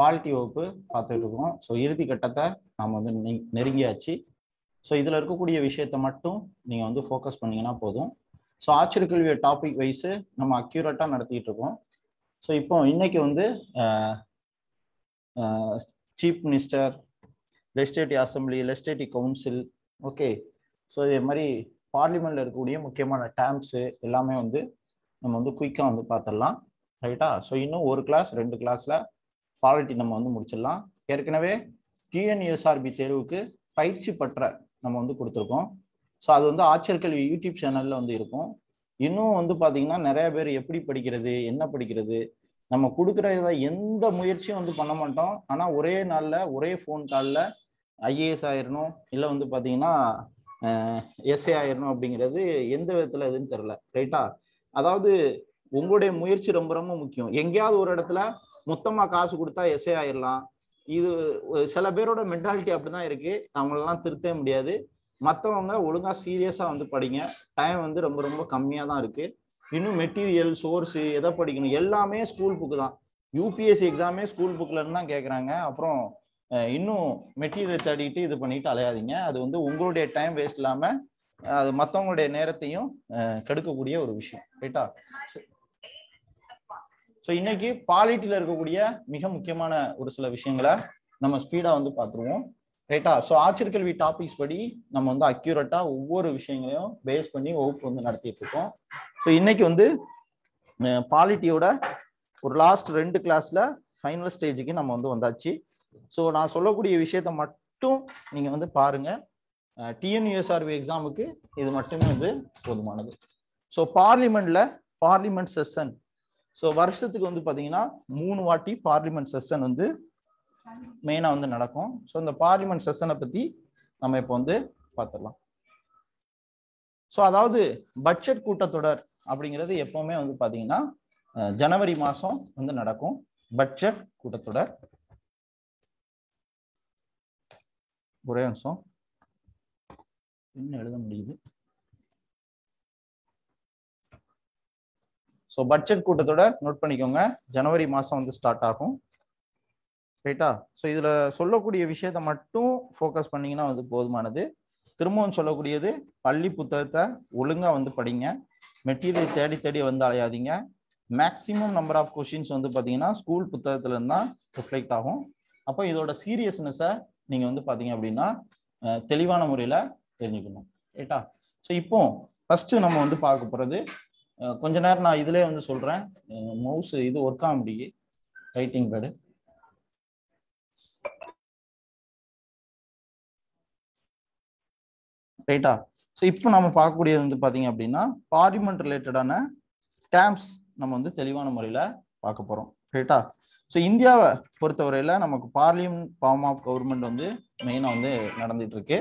Polity வகுப்பு பார்த்துட்டு இருக்கோம். ஸோ இறுதி கட்டத்தை நாம் வந்து நெருங்கியாச்சு. ஸோ இதில் இருக்கக்கூடிய விஷயத்த மட்டும் நீங்கள் வந்து ஃபோக்கஸ் பண்ணிங்கன்னா போதும். ஸோ ஆட்சியர் கல்வியை டாபிக் வைஸு நம்ம அக்யூரேட்டாக நடத்திக்கிட்டு இருக்கோம். ஸோ இப்போ இன்னைக்கு வந்து chief minister, legislative assembly, legislative council, okay, so இதே மாதிரி பார்லிமெண்ட்டில் இருக்கக்கூடிய முக்கியமான டேர்ம்ஸு எல்லாமே வந்து நம்ம வந்து குயிக்காக வந்து பார்த்துடலாம், ரைட்டா? ஸோ இன்னும் ஒரு கிளாஸ் ரெண்டு கிளாஸில் பாலிட்டி நம்ம வந்து முடிச்சிடலாம். ஏற்கனவே டிஎன்எஸ்ஆர்பி தேர்வுக்கு பயிற்சி பற்ற நம்ம வந்து கொடுத்துருக்கோம். ஸோ அது வந்து ஆட்சியர் கல்வி யூடியூப் சேனலில் வந்து இருக்கும். இன்னும் வந்து பார்த்தீங்கன்னா நிறைய பேர் எப்படி படிக்கிறது, என்ன படிக்கிறது, நம்ம கொடுக்குறத எந்த முயற்சியும் வந்து பண்ண மாட்டோம். ஆனால் ஒரே நாளில் ஒரே ஃபோன் காலில் ஐஏஎஸ் ஆயிடணும், இல்லை வந்து பார்த்தீங்கன்னா எஸ்ஏ ஆயிடணும் அப்படிங்கிறது எந்த விதத்தில் எதுன்னு தெரில, ரைட்டா? அதாவது உங்களுடைய முயற்சி ரொம்ப ரொம்ப முக்கியம். எங்கேயாவது ஒரு இடத்துல மொத்தமாக காசு கொடுத்தா எஸ்ஏ ஆயிடலாம், இது சில பேரோட மென்டாலிட்டி அப்படி தான் இருக்குது, அவங்களெல்லாம் திருத்தவே முடியாது. மற்றவங்க ஒழுங்காக சீரியஸாக வந்து படிங்க. டைம் வந்து ரொம்ப ரொம்ப கம்மியாக தான் இருக்குது. இன்னும் மெட்டீரியல் சோர்ஸு எதை படிக்கணும் எல்லாமே ஸ்கூல் புக்கு தான். யூபிஎஸ்சி எக்ஸாமே ஸ்கூல் புக்கில்னு தான் கேட்குறாங்க. அப்புறம் இன்னும் மெட்டீரியல் தேடிட்டு இது பண்ணிட்டு அலையாதீங்க. அது வந்து உங்களுடைய டைம் வேஸ்ட் இல்லாமல் அது மற்றவங்களுடைய நேரத்தையும் கெடுக்கக்கூடிய ஒரு விஷயம், ரைட்டா? ஸோ இன்னைக்கு பாலிட்டியில் இருக்கக்கூடிய மிக முக்கியமான ஒரு சில விஷயங்களை நம்ம ஸ்பீடாக வந்து பார்த்துருவோம், ரைட்டா? ஸோ ஆட்சியர் கல்வி டாபிக்ஸ் படி நம்ம வந்து அக்யூரேட்டாக ஒவ்வொரு விஷயங்களையும் பேஸ் பண்ணி வகுப்பு வந்து நடத்திட்டு இருக்கோம். ஸோ இன்னைக்கு வந்து பாலிட்டியோட ஒரு லாஸ்ட் ரெண்டு கிளாஸில் ஃபைனல் ஸ்டேஜுக்கு நம்ம வந்து வந்தாச்சு. ஸோ நான் சொல்லக்கூடிய விஷயத்த மட்டும் நீங்கள் வந்து பாருங்கள். டிஎன்யூஎஸ்ஆர்பி எக்ஸாமுக்கு இது மட்டுமே வந்து போதுமானது. ஸோ பார்லிமெண்ட் செஷன், ஸோ வருஷத்துக்கு வந்து பார்த்தீங்கன்னா 3 வாட்டி பார்லிமெண்ட் செஷன் வந்து மெயினாக வந்து நடக்கும். ஸோ இந்த பார்லிமெண்ட் செஷனை பற்றி நம்ம இப்போ வந்து பார்த்துடலாம். ஸோ அதாவது பட்ஜெட் கூட்டத்தொடர் அப்படிங்கிறது எப்போவுமே வந்து பார்த்தீங்கன்னா ஜனவரி மாதம் வந்து நடக்கும் பட்ஜெட் கூட்டத்தொடர். ஒரே நிமிஷம், என்ன எழுத முடியுது? ஸோ பட்ஜெட் கூட்டத்தொடர் நோட் பண்ணிக்கோங்க, ஜனவரி மாதம் வந்து ஸ்டார்ட் ஆகும், ரைட்டா? ஸோ இதில் சொல்லக்கூடிய விஷயத்த மட்டும் ஃபோக்கஸ் பண்ணிங்கன்னா வந்து போதுமானது. திரும்பவும் சொல்லக்கூடியது, பள்ளி புத்தகத்தை ஒழுங்காக வந்து படிங்க, மெட்டீரியல் தேடி தேடி வந்து அலையாதீங்க. மேக்ஸிமம் நம்பர் ஆஃப் கொஷின்ஸ் வந்து பார்த்தீங்கன்னா ஸ்கூல் புத்தகத்துலேருந்து தான் ரிஃப்ளெக்ட் ஆகும். அப்போ இதோட சீரியஸ்னஸை நீங்கள் வந்து பார்த்தீங்க அப்படின்னா தெளிவான முறையில் தெரிஞ்சுக்கணும், ரைட்டா? ஸோ இப்போ ஃபஸ்ட்டு நம்ம வந்து பார்க்க போகிறது, கொஞ்ச நேரம் நான் இதிலே வந்து சொல்கிறேன், மவுஸ் இது ஒர்க் ஆக முடியும், ரைட்டிங் பேடு. ரைட்டா? ஸோ இப்போ நம்ம பார்க்கக்கூடியது வந்து பார்த்தீங்க அப்படின்னா பார்லிமெண்ட் ரிலேட்டடான டேர்ம்ஸ் நம்ம வந்து தெளிவான முறையில் பார்க்க போகிறோம், ரைட்டா? ஸோ இந்தியாவை பொறுத்தவரையில் நமக்கு பார்லிமெண்ட் ஃபார்ம் ஆஃப் கவர்மெண்ட் வந்து மெயினாக வந்து நடந்துட்டு இருக்கு,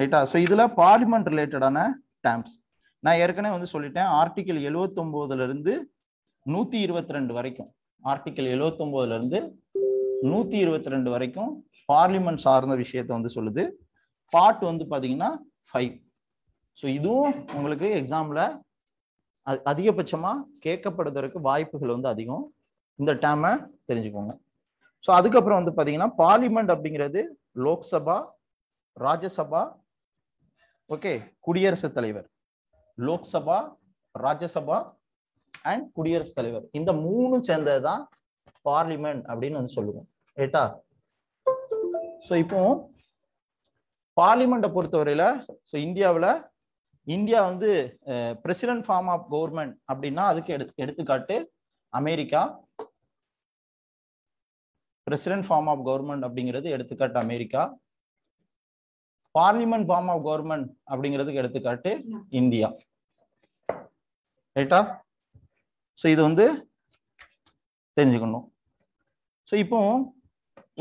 ரைட்டா? ஸோ இதில் பார்லிமெண்ட் ரிலேட்டடான டேர்ம்ஸ் நான் ஏற்கனவே வந்து சொல்லிட்டேன். ஆர்டிகிள் 79லேருந்து 122 வரைக்கும், ஆர்டிகிள் 79லேருந்து 122 வரைக்கும் பார்லிமெண்ட் சார்ந்த விஷயத்த வந்து சொல்லுது. பார்ட் வந்து பார்த்தீங்கன்னா 5. ஸோ இதுவும் உங்களுக்கு எக்ஸாமில் அதிகபட்சமாக கேட்கப்படுவதற்கு வாய்ப்புகள் வந்து அதிகம். இந்த டேர்மை தெரிஞ்சுக்கோங்க. ஸோ அதுக்கப்புறம் வந்து பார்த்தீங்கன்னா பார்லிமெண்ட் அப்படிங்கிறது லோக்சபா, ராஜ்யசபா, ஓகே, குடியரசுத் தலைவர். லோக்சபா, ராஜ்யசபா அண்ட் குடியரசுத் தலைவர், இந்த 3 சேர்ந்தது தான் பார்லிமெண்ட் அப்படின்னு வந்து சொல்லுவோம், ரைட்டா? ஸோ இப்போ பார்லிமெண்ட்டை பொறுத்தவரையில், ஸோ இந்தியாவில் வந்து பிரசிடென்ட் ஃபார்ம் ஆஃப் கவர்மெண்ட் அப்படின்னா அதுக்கு எடுத்துக்காட்டு America. President form of government அப்படிங்கிறது எடுத்துக்காட்டு America. Parliament form of government அப்படிங்கிறதுக்கு எடுத்துக்காட்டு இந்தியா, ரைட்டா? ஸோ இது வந்து தெரிஞ்சுக்கணும். ஸோ இப்போ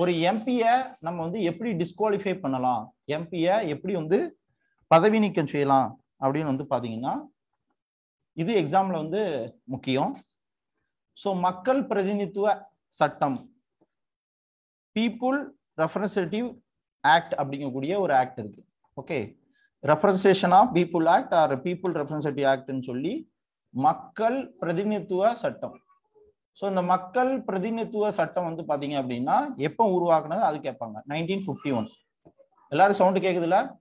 ஒரு எம்பியை நம்ம வந்து எப்படி டிஸ்குவாலிஃபை பண்ணலாம், எம்பியை எப்படி வந்து பதவி நீக்கம் செய்யலாம் அப்படின்னு வந்து பார்த்தீங்கன்னா இது எக்ஸாமில் வந்து முக்கியம். ஸோ மக்கள் பிரதிநிதித்துவ சட்டம், பீப்புள் ரெப்ரசன்டேட்டிவ் ஆக்ட் அப்படிங்கக்கூடிய ஒரு ஆக்ட் இருக்கு, okay? Representation of people act or people representative ஆக்ட்னு சொல்லி மக்கள் பிரதிநிதித்துவ சட்டம், So in the Makkal Pradhini Tua Satam on the Padina Abdina, Yepo Uruakana, Alkapanga, 1951. A lot of sound to Kegula?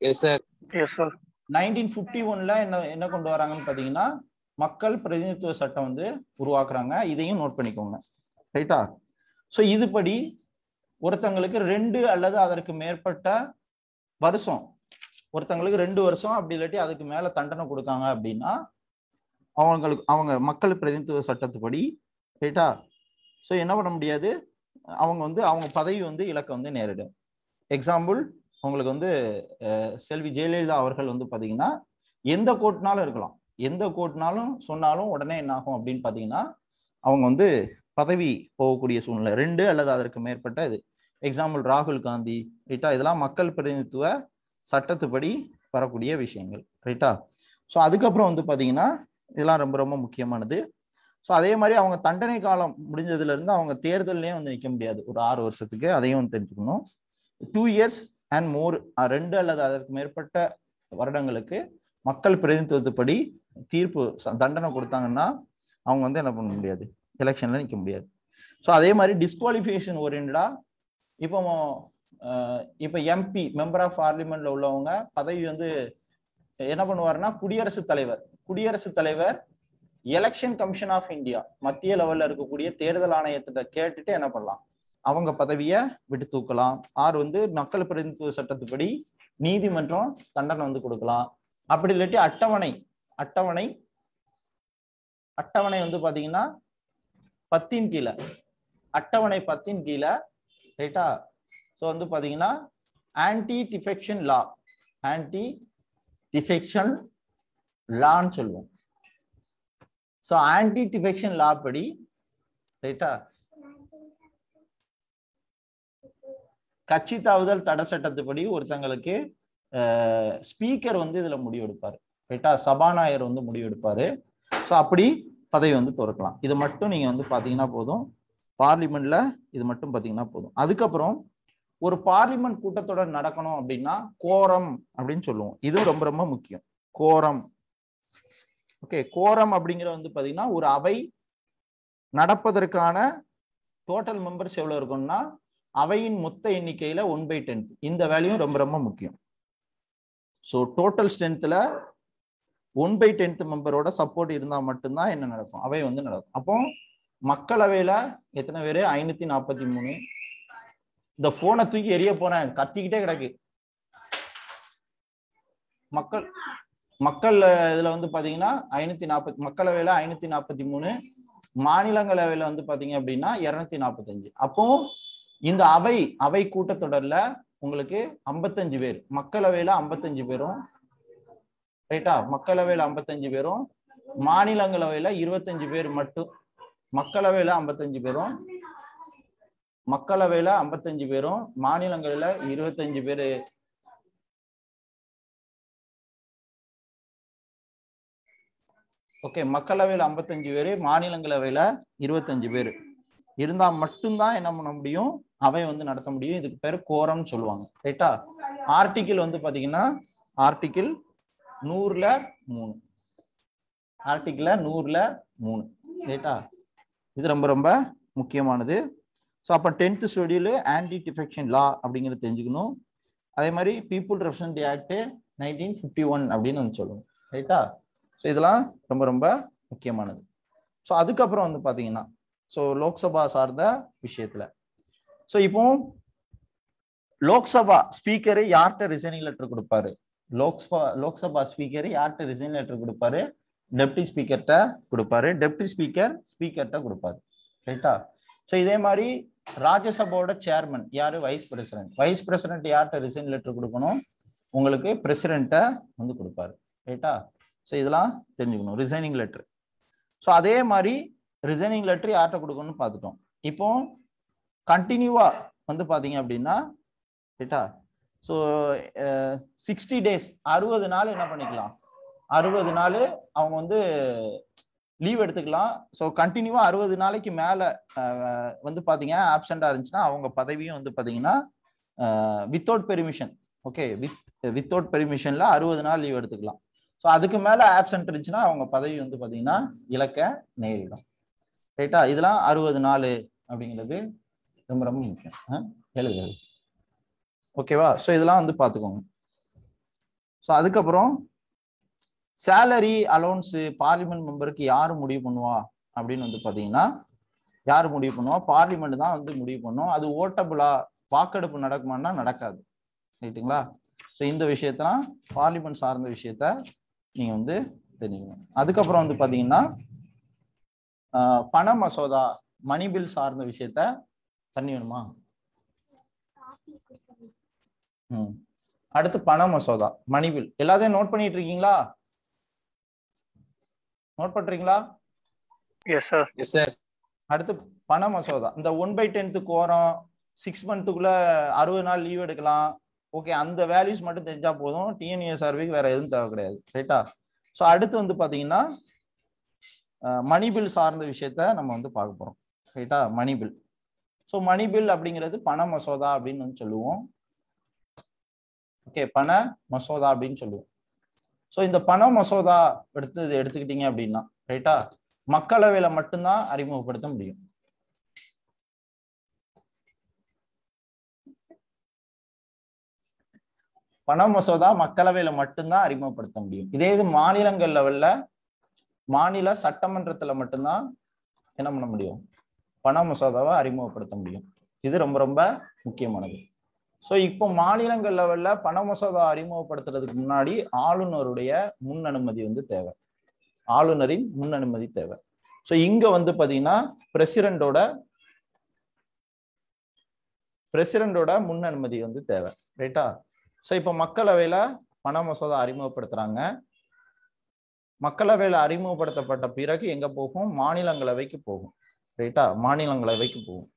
Yes, sir. Yes, sir. 1951 la in a Kondorangan Padina, Makkal Pradhini Tua Satam de Uruakranga, either in North Panicona. Right? So either Padi, Urtangalaka, Rendu, Alada, Adak Merpata, Barson, Urtangalaka, Rendu or some ability, Adakamala, Tantana Kurukanga Abdina. அவங்க மக்கள் பிரதிநிதித்துவ சட்டத்துப்படி ரைட்டா so என்ன பண்ண முடியாது அவங்க வந்து அவங்க பதவி வந்து இலக்க வந்து நேரடும் எக்ஸாம்பிள் உங்களுக்கு வந்து செல்வி ஜெயலலிதா அவர்கள் வந்து பாத்தீங்கன்னா எந்த கோட்னாலும் இருக்கலாம் எந்த கோட்னாலும் சொன்னாலும் உடனே என்ன ஆகும் அப்படி பாத்தீங்கன்னா அவங்க வந்து பதவி போகக்கூடிய சூழ்நிலை ரெண்டு அல்லது அதற்கு மேற்பட்ட இது எக்ஸாம்பிள் ராகுல் காந்தி ரைட்டா இதெல்லாம் மக்கள் பிரதிநிதித்துவ சட்டத்துப்படி வரக்கூடிய விஷயங்கள் ரைட்டா சோ அதுக்கு அப்புறம் வந்து பாத்தீங்கன்னா இதெல்லாம் ரொம்ப ரொம்ப முக்கியமானது சோ அதே மாதிரி அவங்க தண்டனை காலம் முடிஞ்சதுல இருந்து அவங்க தேர்தல்லே வந்து நிக்க முடியாது ஒரு 6 வருஷத்துக்கு அதையும் தெரிஞ்சுக்கணும் 2 இயர்ஸ் அண்ட் மோர் ரெண்டு அல்லது அதற்கு மேற்பட்ட வருடங்களுக்கு மக்கள் பிரதிநிதித்துவப்படி தீர்ப்பு தண்டனை கொடுத்தாங்கன்னா அவங்க வந்து என்ன பண்ண முடியாது எலெக்ஷன்ல நிக்க முடியாது சோ அதே மாதிரி டிஸ்குவாலிஃபிகேஷன் ஓரியண்டடா இப்போ எம்பி மெம்பர் ஆஃப் பார்லிமென்ட்ல உள்ளவங்க பதவி வந்து என்ன பண்ணுவாருன்னா குடியரசுத் தலைவர் Election Commission of India, மத்திய லெவல்ல இருக்கக்கூடிய தேர்தல் ஆணையத்தை கேட்டுட்டு என்ன பண்ணலாம் அவங்க பதவியை விட்டு தூக்கலாம் ஆர் வந்து மக்கள் பிரதிநிதித்துவ சட்டத்துப்படி நீதிமன்றம் தண்டனை வந்து கொடுக்கலாம் அப்படி இல்லாட்டி அட்டவணை வந்து பாத்தீங்கன்னா 10 கீழ அட்டவணை 10 கீழ ரைட்டா சோ வந்து பாத்தீங்கன்னா ஆன்டி டிஃபெக்ஷன் லான்னு சொல்லுவோம் சோ ஆன்டி டிஃபெக்ஷன் லா படி ரைட்டா கட்சி தாவுதல் தடை சட்டத்துப்படி ஒருத்தங்களுக்கு ஸ்பீக்கர் வந்து இதுல முடிவு எடுப்பாரு ரைட்டா சபாநாயகர் வந்து முடிவு எடுப்பாரு சோ அப்படி பதவி வந்து திறக்கலாம் இது மட்டும் நீங்க வந்து பாத்தீங்கன்னா போதும் பார்லிமெண்ட்ல இது மட்டும் பாத்தீங்கன்னா போதும் அதுக்கப்புறம் ஒரு பார்லிமெண்ட் கூட்டத்தொடர் நடக்கணும் அப்படின்னா கோரம் அப்படின்னு சொல்லுவோம் இது ரொம்ப ரொம்ப முக்கியம் கோரம் ஓகே கோரம் அப்படிங்கற வந்து பாத்தீங்கன்னா ஒரு அவை நடப்பதற்கான டோட்டல் மெம்பர்ஸ் எவ்வளவு இருக்கும்னா அவையின் மொத்த எண்ணிக்கையில 1/10 இந்த வேல்யூ ரொம்ப ரொம்ப முக்கியம் சோ டோட்டல் ஸ்ட்ரெngthல 1/10 மெம்பரோட சப்போர்ட் இருந்தா மட்டும் தான் என்ன நடக்கும் அவை வந்து நடக்கும் அப்போ மக்களவையில எத்தனை பேர் 543 இந்த போனை தூக்கி எரிய போறேன் கத்திக்கிட்டே கிடக்கு மக்கள் இதுல வந்து பாத்தீங்கன்னா 540 மக்களவையில 543 மாநிலங்களவையில வந்து பாத்தீங்க அப்படின்னா 245 அப்போ இந்த அவை கூட்டத்தொடர்ல உங்களுக்கு 55 பேர் மக்களவையில 55 பேரும் ரைட்டா மக்களவையில 55 பேரும் மாநிலங்களவையில 25 பேர் மட்டும் மக்களவையில 55 பேரும் மாநிலங்களவையில 25 பேர் ஓகே மக்களவையில 55 பேர் மாநிலங்களவையில 25 பேர் இருந்தா மட்டும்தான் என்ன பண்ண முடியும் அவை வந்து நடத்த முடியும் இதுக்கு பேர் கோரம்னு சொல்லுவாங்க ரைட்டா ஆர்டிகிள் வந்து பாத்தீங்கன்னா ஆர்டிகிள் 100ல 3 ஆர்டிகிள் 100ல 3 ரைட்டா இது ரொம்ப ரொம்ப முக்கியமானது சோ அப்ப 10th ஷெட்யூல் ஆன்டி டிஃபெக்ஷன் லா அப்படிங்கறது தெரிஞ்சுக்கணும் அதே மாதிரி பீப்புள் ரெப்ரசன்டேட்டிவ் ஆக்ட் 1951 அப்படின்னு வந்து சொல்லுவோம் ரைட்டா சோ இதெல்லாம் ரொம்ப ரொம்ப முக்கியமானது சோ அதுக்கு அப்புறம் வந்து பாத்தீங்கன்னா சோ லோக்சபா சார்ந்த விஷயத்துல சோ இப்போ லோக்சபா ஸ்பீக்கர் யார்கிட்ட ரிசைனிங் லெட்டர் கொடுப்பாரு லோக்சபா ஸ்பீக்கர் யார்கிட்ட ரிசைனிங் லெட்டர் கொடுப்பாரு டெப்டி ஸ்பீக்கர்ட்ட கொடுப்பாரு டெப்டி ஸ்பீக்கர்ட்ட கொடுப்பாரு ரைட்டா சோ இதே மாதிரி ராஜ்யசபாவோட சேர்மன் யாரு வைஸ் பிரசிடென்ட் யார்கிட்ட ரிசைனிங் லெட்டர் கொடுக்கணும் உங்களுக்கு பிரசிடென்ட்ட வந்து கொடுப்பாரு ரைட்டா சோ இதெல்லாம் தெரிஞ்சுக்கணும் ரிசைனிங் லெட்டர் சோ அதே மாதிரி ரிசைனிங் லெட்டர் யார்கிட்ட கொடுக்கணும்னு பார்த்துட்டோம் இப்போ கண்டினியூவா வந்து பாத்தீங்க அப்படின்னா ரைட்டா சோ 60 டேஸ் 60 நாள் என்ன பண்ணிக்கலாம் 60 நாள் அவங்க வந்து லீவ் எடுத்துக்கலாம் சோ கண்டினியூவா 60 நாளைக்கு மேல வந்து பாத்தீங்க ஆப்சென்ட்டா இருந்துச்சுன்னா அவங்க பதவியும் வந்து பாத்தீங்கன்னா வித்தவுட் பெர்மிஷன் ஓகே வித்தவுட் பெர்மிஷன்ல 60 நாள் லீவ் எடுத்துக்கலாம் So அதுக்கு மேல ஆப்சென்ட் இருந்துச்சுனா அவங்க பதவி வந்து பாத்தீங்கன்னா இலக்க நேரிடும். ரைட்டா? இதெல்லாம் 64 அப்படிங்கிறது ரொம்ப ரொம்ப முக்கியம். எழுதுங்க. ஓகேவா? சோ இதெல்லாம் வந்து பாத்துக்கோங்க. சோ அதுக்கு அப்புறம் salary allowance பார்லிமென்ட் மெம்பருக்கு யார் முடிவு பண்ணுவா அப்படினு வந்து பாத்தீங்கன்னா யார் முடிவு பண்ணுவா? பார்லிமென்ட் தான் வந்து முடிவு பண்ணும். அது ஓட்டபிளா வாக்கெடுப்பு நடக்குமானா நடக்காது. ரைட்டுங்களா? சோ இந்த விஷயத்தலாம் பார்லிமென்ட் சார்ந்த விஷயத்தை நீங்க வந்து தெரிஞ்சுக்கணும். அதுக்கு அப்புறம் வந்து பாத்தீங்கன்னா பண மசோதா மணி பில் சார்ந்த விஷயத்த தண்ணி வேணுமா? அடுத்து பண மசோதா மணி பில் எல்லாத்தையும் நோட் பண்ணிட்டு இருக்கீங்களா? நோட் பண்றீங்களா? Yes sir. Yes sir. அடுத்து பண மசோதா இந்த 1/10 கோரம் 6 மந்த்துக்குள்ள 60 நாள் லீவ் எடுக்கலாம். ஓகே, அந்த வேல்யூஸ் மட்டும் தெரிஞ்சா போதும். டிஎன்எஸ்ஆர்பிக்கு வேற எதுவும் தேவை கிடையாது. ரைட்டா? ஸோ அடுத்து வந்து பார்த்தீங்கன்னா மணி பில் சார்ந்த விஷயத்த நம்ம வந்து பார்க்க போகிறோம். ரைட்டா? Money bill. So money bill அப்படிங்கிறது பண மசோதா அப்படின்னு வந்து சொல்லுவோம். ஓகே, பண மசோதா அப்படின்னு சொல்லுவோம். ஸோ இந்த பண மசோதா எடுத்துக்கிட்டீங்க அப்படின்னா, ரைட்டா, மக்களவையில மட்டும்தான் அறிமுகப்படுத்த முடியும். பண மசோதா மக்களவையில மட்டும்தான் அறிமுகப்படுத்த முடியும். இதே இது மாநிலங்கள் லெவல்ல மாநில சட்டமன்றத்துல மட்டும்தான் என்ன பண்ண முடியும்? பண மசோதாவை அறிமுகப்படுத்த முடியும். இது ரொம்ப ரொம்ப முக்கியமானது. ஸோ இப்போ மாநிலங்கள் லெவல்ல பண மசோதா அறிமுகப்படுத்துறதுக்கு முன்னாடி ஆளுநருடைய முன் அனுமதி வந்து தேவை. ஆளுநரின் முன் அனுமதி தேவை. ஸோ இங்க வந்து பாத்தீங்கன்னா பிரசிடண்டோட முன் அனுமதி வந்து தேவை. ரைட்டா? ஸோ இப்போ மக்களவையில் பண மசோதா அறிமுகப்படுத்துகிறாங்க. மக்களவையில் அறிமுகப்படுத்தப்பட்ட பிறகு எங்கே போகும்? மாநிலங்களவைக்கு போகும். ரைட்டா? மாநிலங்களவைக்கு போகும்.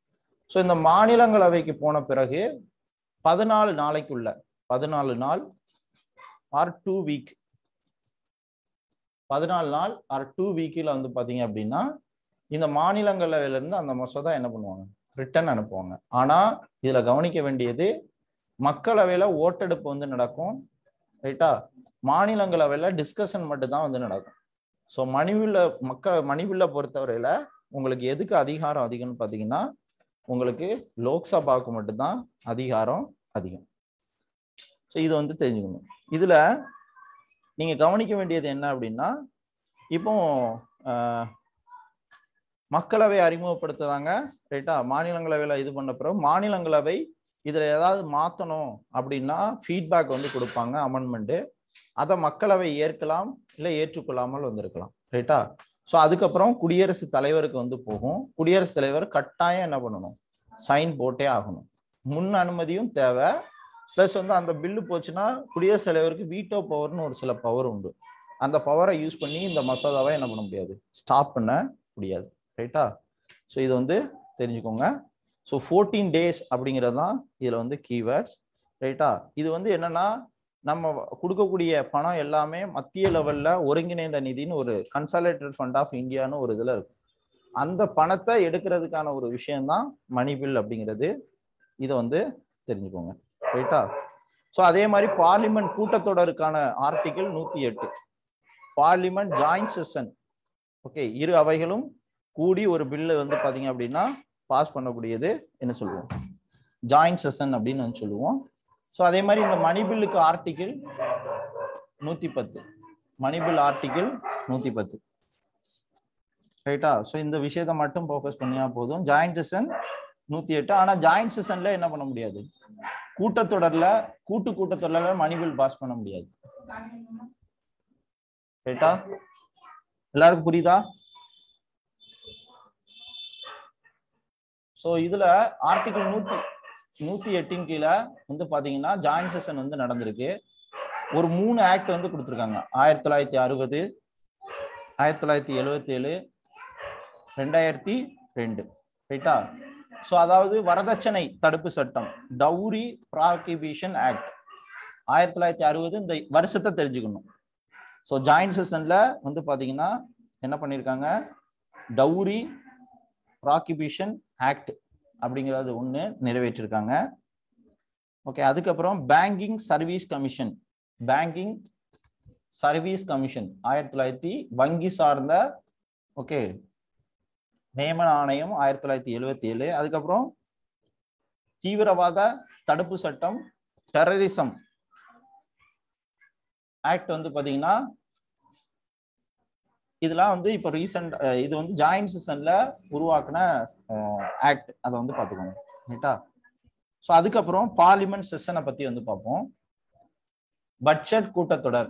ஸோ இந்த மாநிலங்களவைக்கு போன பிறகு 14 நாளைக்குள்ள 14 நாள் ஆர் 2 வீக் 14 நாள் ஆர் 2 வீக்கில் வந்து பார்த்தீங்க அப்படின்னா இந்த மாநிலங்களவையிலேருந்து அந்த மசோதா என்ன பண்ணுவாங்க? ரிட்டர்ன் அனுப்புவாங்க. ஆனால் இதில் கவனிக்க வேண்டியது மக்களவையில ஓட்டெடுப்பு வந்து நடக்கும். ரைட்டா? மாநிலங்களவையில டிஸ்கஷன் மட்டும் தான் வந்து நடக்கும். ஸோ மணிவில்ல பொறுத்தவரையில உங்களுக்கு எதுக்கு அதிகாரம் அதிகம்னு பார்த்தீங்கன்னா உங்களுக்கு லோக்சபாவுக்கு மட்டும்தான் அதிகாரம் அதிகம். ஸோ இது வந்து தெரிஞ்சுக்கணும். இதுல நீங்க கவனிக்க வேண்டியது என்ன அப்படின்னா இப்போ மக்களவை அறிமுகப்படுத்துறாங்க. ரைட்டா? மாநிலங்களவையில இது பண்ண பிறகு மாநிலங்களவை இதுல ஏதாவது மாத்தணும் அப்படின்னா ஃபீட்பேக் வந்து கொடுப்பாங்க, அமெண்ட்மெண்ட். அதை மக்களவை ஏற்கலாம் இல்லை ஏற்றுக்கொள்ளாமல் வந்திருக்கலாம். ரைட்டா? ஸோ அதுக்கப்புறம் குடியரசுத் தலைவருக்கு வந்து போகும். குடியரசுத் தலைவர் கட்டாயம் என்ன பண்ணணும்? சைன் போட்டே ஆகணும். முன் அனுமதியும் தேவை. பிளஸ் வந்து அந்த பில்லு போச்சுன்னா குடியரசுத் தலைவருக்கு வீட்டோ பவர்னு ஒரு சில பவர் உண்டு. அந்த பவரை யூஸ் பண்ணி இந்த மசோதாவை என்ன பண்ண முடியாது? ஸ்டாப் பண்ண முடியாது. ரைட்டா? ஸோ இது வந்து தெரிஞ்சுக்கோங்க. ஸோ 14 days அப்படிங்கிறது தான் இதில் வந்து கீவேர்ட்ஸ். ரைட்டா? இது வந்து என்னன்னா நம்ம கொடுக்கக்கூடிய பணம் எல்லாமே மத்திய லெவலில் ஒருங்கிணைந்த நிதின்னு ஒரு கன்சாலிடேட்டட் ஃபண்ட் ஆஃப் இந்தியான்னு ஒரு இதில் இருக்கும். அந்த பணத்தை எடுக்கிறதுக்கான ஒரு விஷயம்தான் மணி பில் அப்படிங்கிறது. இதை வந்து தெரிஞ்சுக்கோங்க. ரைட்டா? ஸோ அதே மாதிரி பார்லிமெண்ட் கூட்டத்தொடருக்கான article 108 parliament joint session. Okay, இரு அவைகளும் கூடி ஒரு பில்லு வந்து பார்த்தீங்க அப்படின்னா பாஸ் பண்ணக்கூடியது என்ன சொல்லுவோம்? ஜாயிண்ட் செஷன் அப்படின்னு வந்து சொல்லுவோம். ஸோ அதே மாதிரி இந்த மணி பில்லுக்கு ஆர்டிகிள் 110 மணி பில் ஆர்டிகிள் 110. ரைட்டா? ஸோ இந்த விஷயத்த மட்டும் ஃபோக்கஸ் பண்ணினா போதும். Joint session 108. ஆனால் ஜாயிண்ட் செஷன்ல என்ன பண்ண முடியாது? கூட்டத்தொடர்ல மணி பில் பாஸ் பண்ண முடியாது. ரைட்டா? எல்லாருக்கும் புரியுதா? ஸோ இதுல ஆர்டிகிள் 108 கீழே வந்து பாத்தீங்கன்னா ஜாயிண்ட் செஷன் வந்து நடந்திருக்கு. ஒரு 3 ஆக்ட் வந்து கொடுத்துருக்காங்க. 1960, 1977, 2002. ரைட்டா? ஸோ அதாவது வரதட்சணை தடுப்பு சட்டம் டவுரி ப்ராஹிபிஷன் ஆக்ட் 1960 இந்த வருஷத்தை தெரிஞ்சுக்கணும். ஸோ ஜாயிண்ட் செஷன்ல வந்து பாத்தீங்கன்னா என்ன பண்ணிருக்காங்க? டவுரி ப்ராஹிபிஷன் ஆக்ட் அப்படிங்கிறது ஒன்று நிறைவேற்றிருக்காங்க. ஓகே, அதுக்கப்புறம் banking service commission. Banking service commission 1900 வங்கி சார்ந்த ஓகே நியமன ஆணையம் 1977. அதுக்கப்புறம் தீவிரவாத தடுப்பு சட்டம் டெரரிசம் ஆக்ட் வந்து பாத்தீங்கன்னா இதெல்லாம் வந்து இப்போ ரீசன்ட் இது வந்து ஜாயிண்ட் செஷன்ல உருவாக்கின ஆக்ட், அதை வந்து பார்த்துக்கோங்க ரைட்டா. ஸோ அதுக்கப்புறம் பார்லிமெண்ட் செஷனை பத்தி வந்து பார்ப்போம். பட்ஜெட் கூட்டத்தொடர்,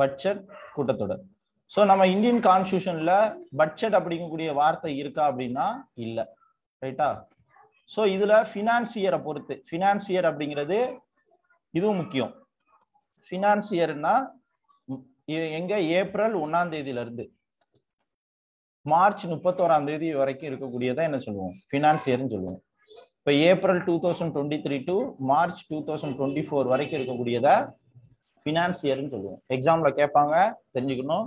பட்ஜெட் கூட்டத்தொடர். ஸோ நம்ம இந்தியன் கான்ஸ்டியூஷன்ல பட்ஜெட் அப்படிங்கக்கூடிய வார்த்தை இருக்கா அப்படின்னா இல்லை ரைட்டா. ஸோ இதுல ஃபினான்சியரை பொறுத்து, ஃபினான்சியர் அப்படிங்கிறது இதுவும் முக்கியம். ஃபினான்சியர்னா எங்க April 1 இருந்து March 31 வரைக்கும் இருக்கக்கூடியதான் என்ன சொல்லுவோம், ஃபினான்சியர்னு சொல்லுவோம். இப்போ April 2023 டு March 2024 வரைக்கும் இருக்கக்கூடியதா ஃபினான்சியர்னு சொல்லுவோம். எக்ஸாம்ல கேட்பாங்க, தெரிஞ்சுக்கணும்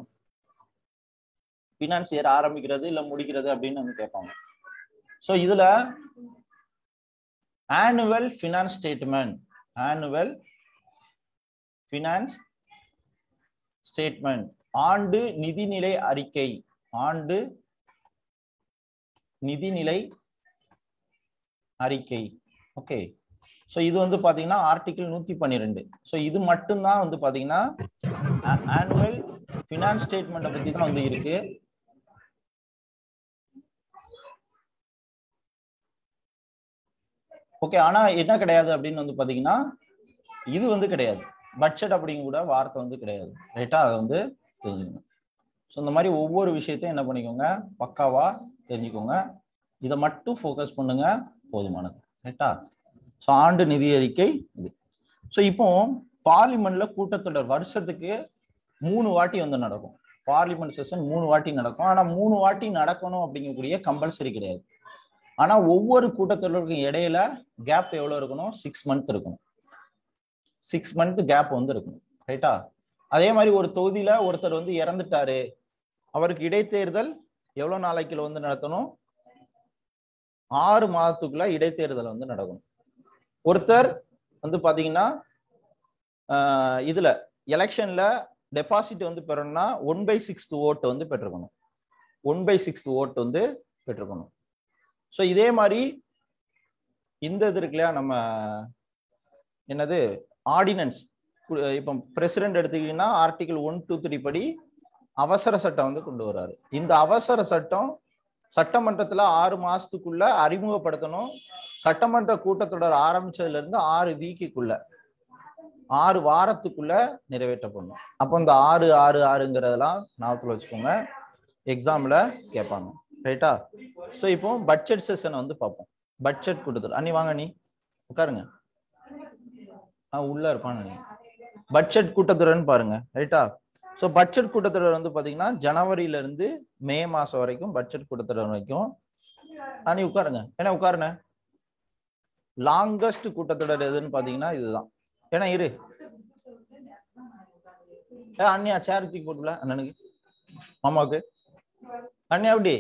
ஃபினான்சியர் ஆரம்பிக்கிறது இல்லை முடிக்கிறது அப்படின்னு வந்து கேட்பாங்க. ஸோ இதுல annual finance statement, annual finance statement ஆண்டு நிதிநிலை அறிக்கை, ஆண்டு நிதிநிலை அறிக்கை ஓகே. ஸோ இது வந்து பாத்தீங்கன்னா Article 112. ஸோ இது மட்டும்தான் வந்து பாத்தீங்கன்னா ஆனுவல் ஃபினான்ஸ் ஸ்டேட்மெண்ட்டை பத்தி தான் வந்து இருக்கு. ஓகே, ஆனா என்ன கிடையாது அப்படின்னு வந்து பாத்தீங்கன்னா இது வந்து கிடையாது, பட்ஜெட் அப்படிங்க கூட வார்த்தை வந்து கிடையாது ரைட்டா. அதை வந்து தெரிஞ்சுக்கோங்க. ஸோ இந்த மாதிரி ஒவ்வொரு விஷயத்தையும் என்ன பண்ணிக்கோங்க, பக்காவா தெரிஞ்சுக்கோங்க. இதை மட்டும் ஃபோக்கஸ் பண்ணுங்க, போதுமானது ரைட்டா. ஸோ ஆண்டு நிதி அறிக்கை இது. ஸோ இப்போ பார்லிமெண்ட்ல கூட்டத்தொடர் வருஷத்துக்கு 3 வாட்டி வந்து நடக்கும். பார்லிமெண்ட் செஷன் 3 வாட்டி நடக்கும். ஆனா 3 வாட்டி நடக்கணும் அப்படிங்கக்கூடிய கம்பல்சரி கிடையாது. ஆனா ஒவ்வொரு கூட்டத்தொடருக்கும் இடையில கேப் எவ்வளவு இருக்கணும், 6 மந்த் இருக்கணும். 6 மந்த் கேப் வந்து இருக்கும் ரைட்டா. அதே மாதிரி ஒரு தொகுதியில ஒருத்தர் வந்து இறந்துட்டாரு, அவருக்கு இடைத்தேர்தல் எவ்வளவு நாளைக்குள்ள வந்து நடத்தணும், 6 மாதத்துக்குள்ள இடைத்தேர்தல் வந்து நடக்கணும். ஒருத்தர் வந்து பாத்தீங்கன்னா இதுல எலெக்ஷன்ல டெபாசிட் வந்து பெறணும்னா 1/6 ஓட்டு வந்து பெற்றிருக்கணும், 1/6 ஓட்டு வந்து பெற்றிருக்கணும். ஸோ இதே மாதிரி இந்த இது இருக்குல்லையா, நம்ம என்னது ஆர்டினன்ஸ், இப்போ பிரசிடென்ட் எடுத்துக்கிட்டீங்கன்னா Article 123 படி அவசர சட்டம் வந்து கொண்டு வர்றாரு. இந்த அவசர சட்டம் சட்டமன்றத்தில் 6 மாசத்துக்குள்ள அறிமுகப்படுத்தணும். சட்டமன்ற கூட்டத்தொடர் ஆரம்பிச்சதுல இருந்து 6 வீக்குக்குள்ள 6 வாரத்துக்குள்ள நிறைவேற்றப்படணும். அப்போ இந்த 6 6 6ங்கிறதெல்லாம் ஞாபகத்துல வச்சுக்கோங்க, எக்ஸாம்ல கேட்பாங்க ரைட்டா. ஸோ இப்போ பட்ஜெட் செஷனை வந்து பார்ப்போம். பட்ஜெட் கூட்டத்தொடர் அண்ணி வாங்க, நீ உட்காருங்க, உள்ள இருப்பான்னு. பட்ஜெட் கூட்டத்தொடர்னு பாருங்க ரைட்டா. ஸோ பட்ஜெட் கூட்டத்தொடர் வந்து பாத்தீங்கன்னா ஜனவரியில இருந்து May மாசம் வரைக்கும் பட்ஜெட் கூட்டத்தொடர் வரைக்கும். அண்ணி உட்காருங்க, ஏன்னா உட்காருண்ண. லாங்கஸ்ட் கூட்டத்தொடர் எதுன்னு பாத்தீங்கன்னா இதுதான். ஏன்னா இரு அண்ணியா சேரிட்டிக்கு போட்டுல அண்ணனுக்கு மாமாவுக்கு அண்ணியா அப்படி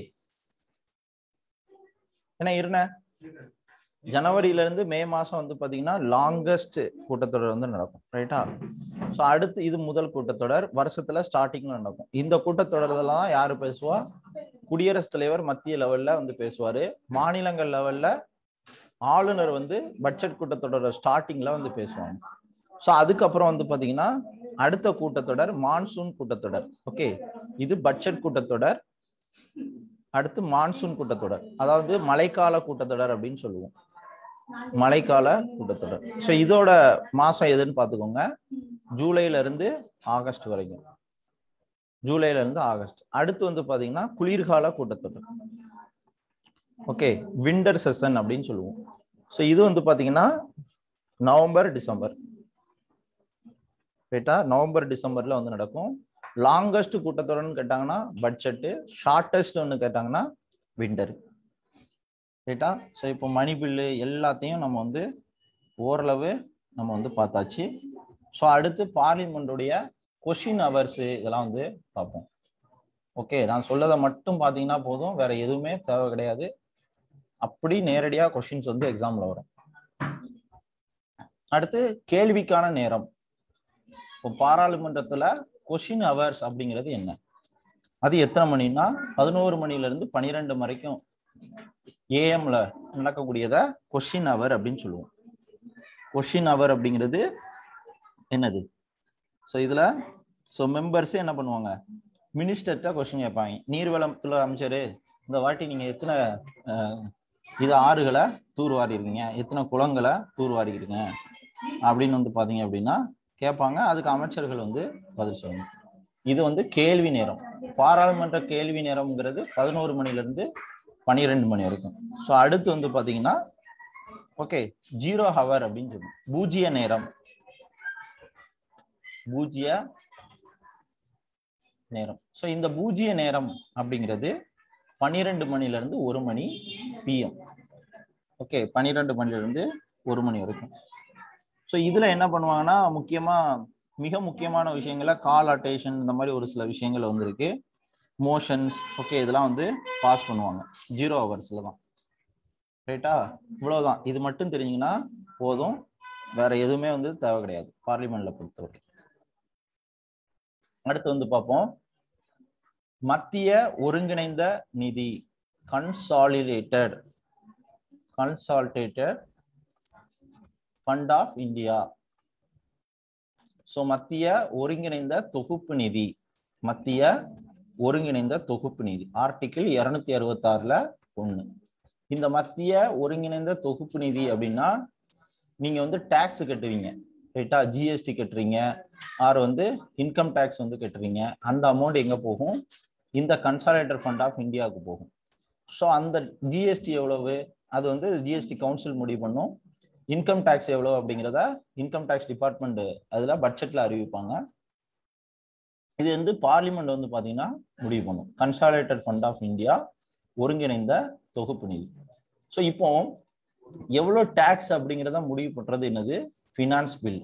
ஏன்னா இருண்ணே. ஜனவரியில இருந்து May மாசம் வந்து பாத்தீங்கன்னா லாங்கஸ்ட் கூட்டத்தொடர் வந்து நடக்கும் ரைட்டா. ஸோ அடுத்து இது முதல் கூட்டத்தொடர் வருஷத்துல ஸ்டார்டிங்ல நடக்கும். இந்த கூட்டத்தொடர்லாம் யாரு பேசுவா, குடியரசுத் தலைவர் மத்திய லெவல்ல வந்து பேசுவாரு. மாநிலங்கள் லெவல்ல ஆளுநர் வந்து பட்ஜெட் கூட்டத்தொடர ஸ்டார்டிங்ல வந்து பேசுவாங்க. ஸோ அதுக்கப்புறம் வந்து பாத்தீங்கன்னா அடுத்த கூட்டத்தொடர் மான்சூன் கூட்டத்தொடர் ஓகே. இது பட்ஜெட் கூட்டத்தொடர். அடுத்து மான்சூன் கூட்டத்தொடர், அதாவது மழைக்கால கூட்டத்தொடர் அப்படின்னு சொல்லுவோம், மழைக்கால கூட்டத்தொடர். ஸோ இதோட மாசம் எதுன்னு பார்த்துக்கோங்க, ஜூலைல இருந்து ஆகஸ்ட் வரைக்கும், ஜூலைல இருந்து ஆகஸ்ட். அடுத்து வந்து பாத்தீங்கன்னா குளிர்கால கூட்டத்தொடர் ஓகே, விண்டர் செஷன் அப்படின்னு சொல்லுவோம். ஸோ இது வந்து பாத்தீங்கன்னா November December ரைட்டா. November Decemberல வந்து நடக்கும். லாங்கஸ்ட் கூட்டத்தொடர்னு கேட்டாங்கன்னா பட்ஜெட்டு, ஷார்டஸ்ட் ஒன்று கேட்டாங்கன்னா விண்டர் ரைட்டா. ஸோ இப்போ மணி பில்லு எல்லாத்தையும் நம்ம வந்து ஓரளவு நம்ம வந்து பார்த்தாச்சு. ஸோ அடுத்து பார்லிமெண்ட்டுடைய கொஷின் அவர்ஸு இதெல்லாம் வந்து பார்ப்போம் ஓகே. நான் சொல்லதை மட்டும் பார்த்தீங்கன்னா போதும், வேற எதுவுமே தேவை கிடையாது. அப்படி நேரடியாக கொஷின்ஸ் வந்து எக்ஸாம்ல வரும். அடுத்து கேள்விக்கான நேரம், பாராளுமன்றத்துல கொஷின் அவர்ஸ் அப்படிங்கிறது என்ன? அது எத்தனை மணின்னா 11 மணில இருந்து 12 வரைக்கும் ஏஎம்ல நடக்கக்கூடியத கொஷின் அவர் அப்படின்னு சொல்லுவோம். கொஷின் அவர் அப்படிங்கிறது என்னது? ஸோ இதுல ஸோ மெம்பர்ஸே என்ன பண்ணுவாங்க, மினிஸ்டர்கிட்ட கொஸ்டின் கேட்பாங்க. நீர்வளத்துல அமைச்சர், இந்த வாட்டி நீங்க எத்தனை ஆறுகளை தூர்வாரி இருக்கீங்க, எத்தனை குளங்களை தூர்வாரி இருக்கீங்க அப்படின்னு வந்து பாத்தீங்க அப்படின்னா கேட்பாங்க. அதுக்கு அமைச்சர்கள் வந்து பதில் சொல்லணும். இது வந்து கேள்வி நேரம். பாராளுமன்ற கேள்வி நேரம்ங்கிறது 11 மணில இருந்து 12 மணி வரைக்கும். ஸோ அடுத்து வந்து பாத்தீங்கன்னா ஓகே 0 ஹவர் அப்படின்னு சொல்லுவோம். பூஜ்ஜிய நேரம், பூஜ்ஜிய நேரம். ஸோ இந்த பூஜ்ஜிய நேரம் அப்படிங்கிறது 12 மணில இருந்து 1 மணி பிஎம். ஓகே 12 மணில இருந்து 1 மணி வரைக்கும். ஸோ இதுல என்ன பண்ணுவாங்கன்னா முக்கியமா மிக முக்கியமான விஷயங்கள கால் அட்டேஷன் இந்த மாதிரி ஒரு சில விஷயங்கள் வந்துருக்கு, மோஷன்ஸ். ஓகே இதெல்லாம் வந்து பாஸ் பண்ணுவாங்க 0 ஹவர்ஸ்ல தான். ரைட்டா? இவ்வளவுதான். இது மட்டும் தெரிஞ்சுங்கன்னா போதும், வேற எதுவுமே வந்து தேவை கிடையாது பார்லிமெண்ட்ல பொறுத்தவரை. அடுத்து வந்து பார்ப்போம் மத்திய ஒருங்கிணைந்த நிதி, consolidated fund of India. So மத்திய ஒருங்கிணைந்த தொகுப்பு நிதி, மத்திய ஒருங்கிணைந்த தொகுப்பு நிதி ஆர்டிகிள் 266ல 1. இந்த மத்திய ஒருங்கிணைந்த தொகுப்பு நிதி அப்படின்னா நீங்க வந்து டாக்ஸ் கட்டுவீங்க. ரைட்டா? ஜிஎஸ்டி கட்டுறீங்க, ஆர் வந்து இன்கம் டேக்ஸ் வந்து கட்டுறீங்க. அந்த அமௌண்ட் எங்க போகும்? இந்த கன்சாலிடேட்டட் ஃபண்ட் ஆஃப் இந்தியாவுக்கு போகும். ஸோ அந்த ஜிஎஸ்டி எவ்வளவு, அது வந்து ஜிஎஸ்டி கவுன்சில் முடிவு பண்ணும். இன்கம் டேக்ஸ் எவ்வளவு அப்படிங்கிறத இன்கம் டேக்ஸ் டிபார்ட்மெண்ட் அதுல பட்ஜெட்ல அறிவிப்பாங்க. இது வந்து பார்லிமெண்ட் வந்து பாத்தீங்கன்னா முடிவு பண்ணும். கன்சாலிடேட்டட் ஃபண்ட் ஆஃப் இந்தியா ஒருங்கிணைந்த தொகுப்பு நிதி. ஸோ இப்போ எவ்வளோ டேக்ஸ் அப்படிங்கிறத முடிவு பண்றது என்னது? Finance bill.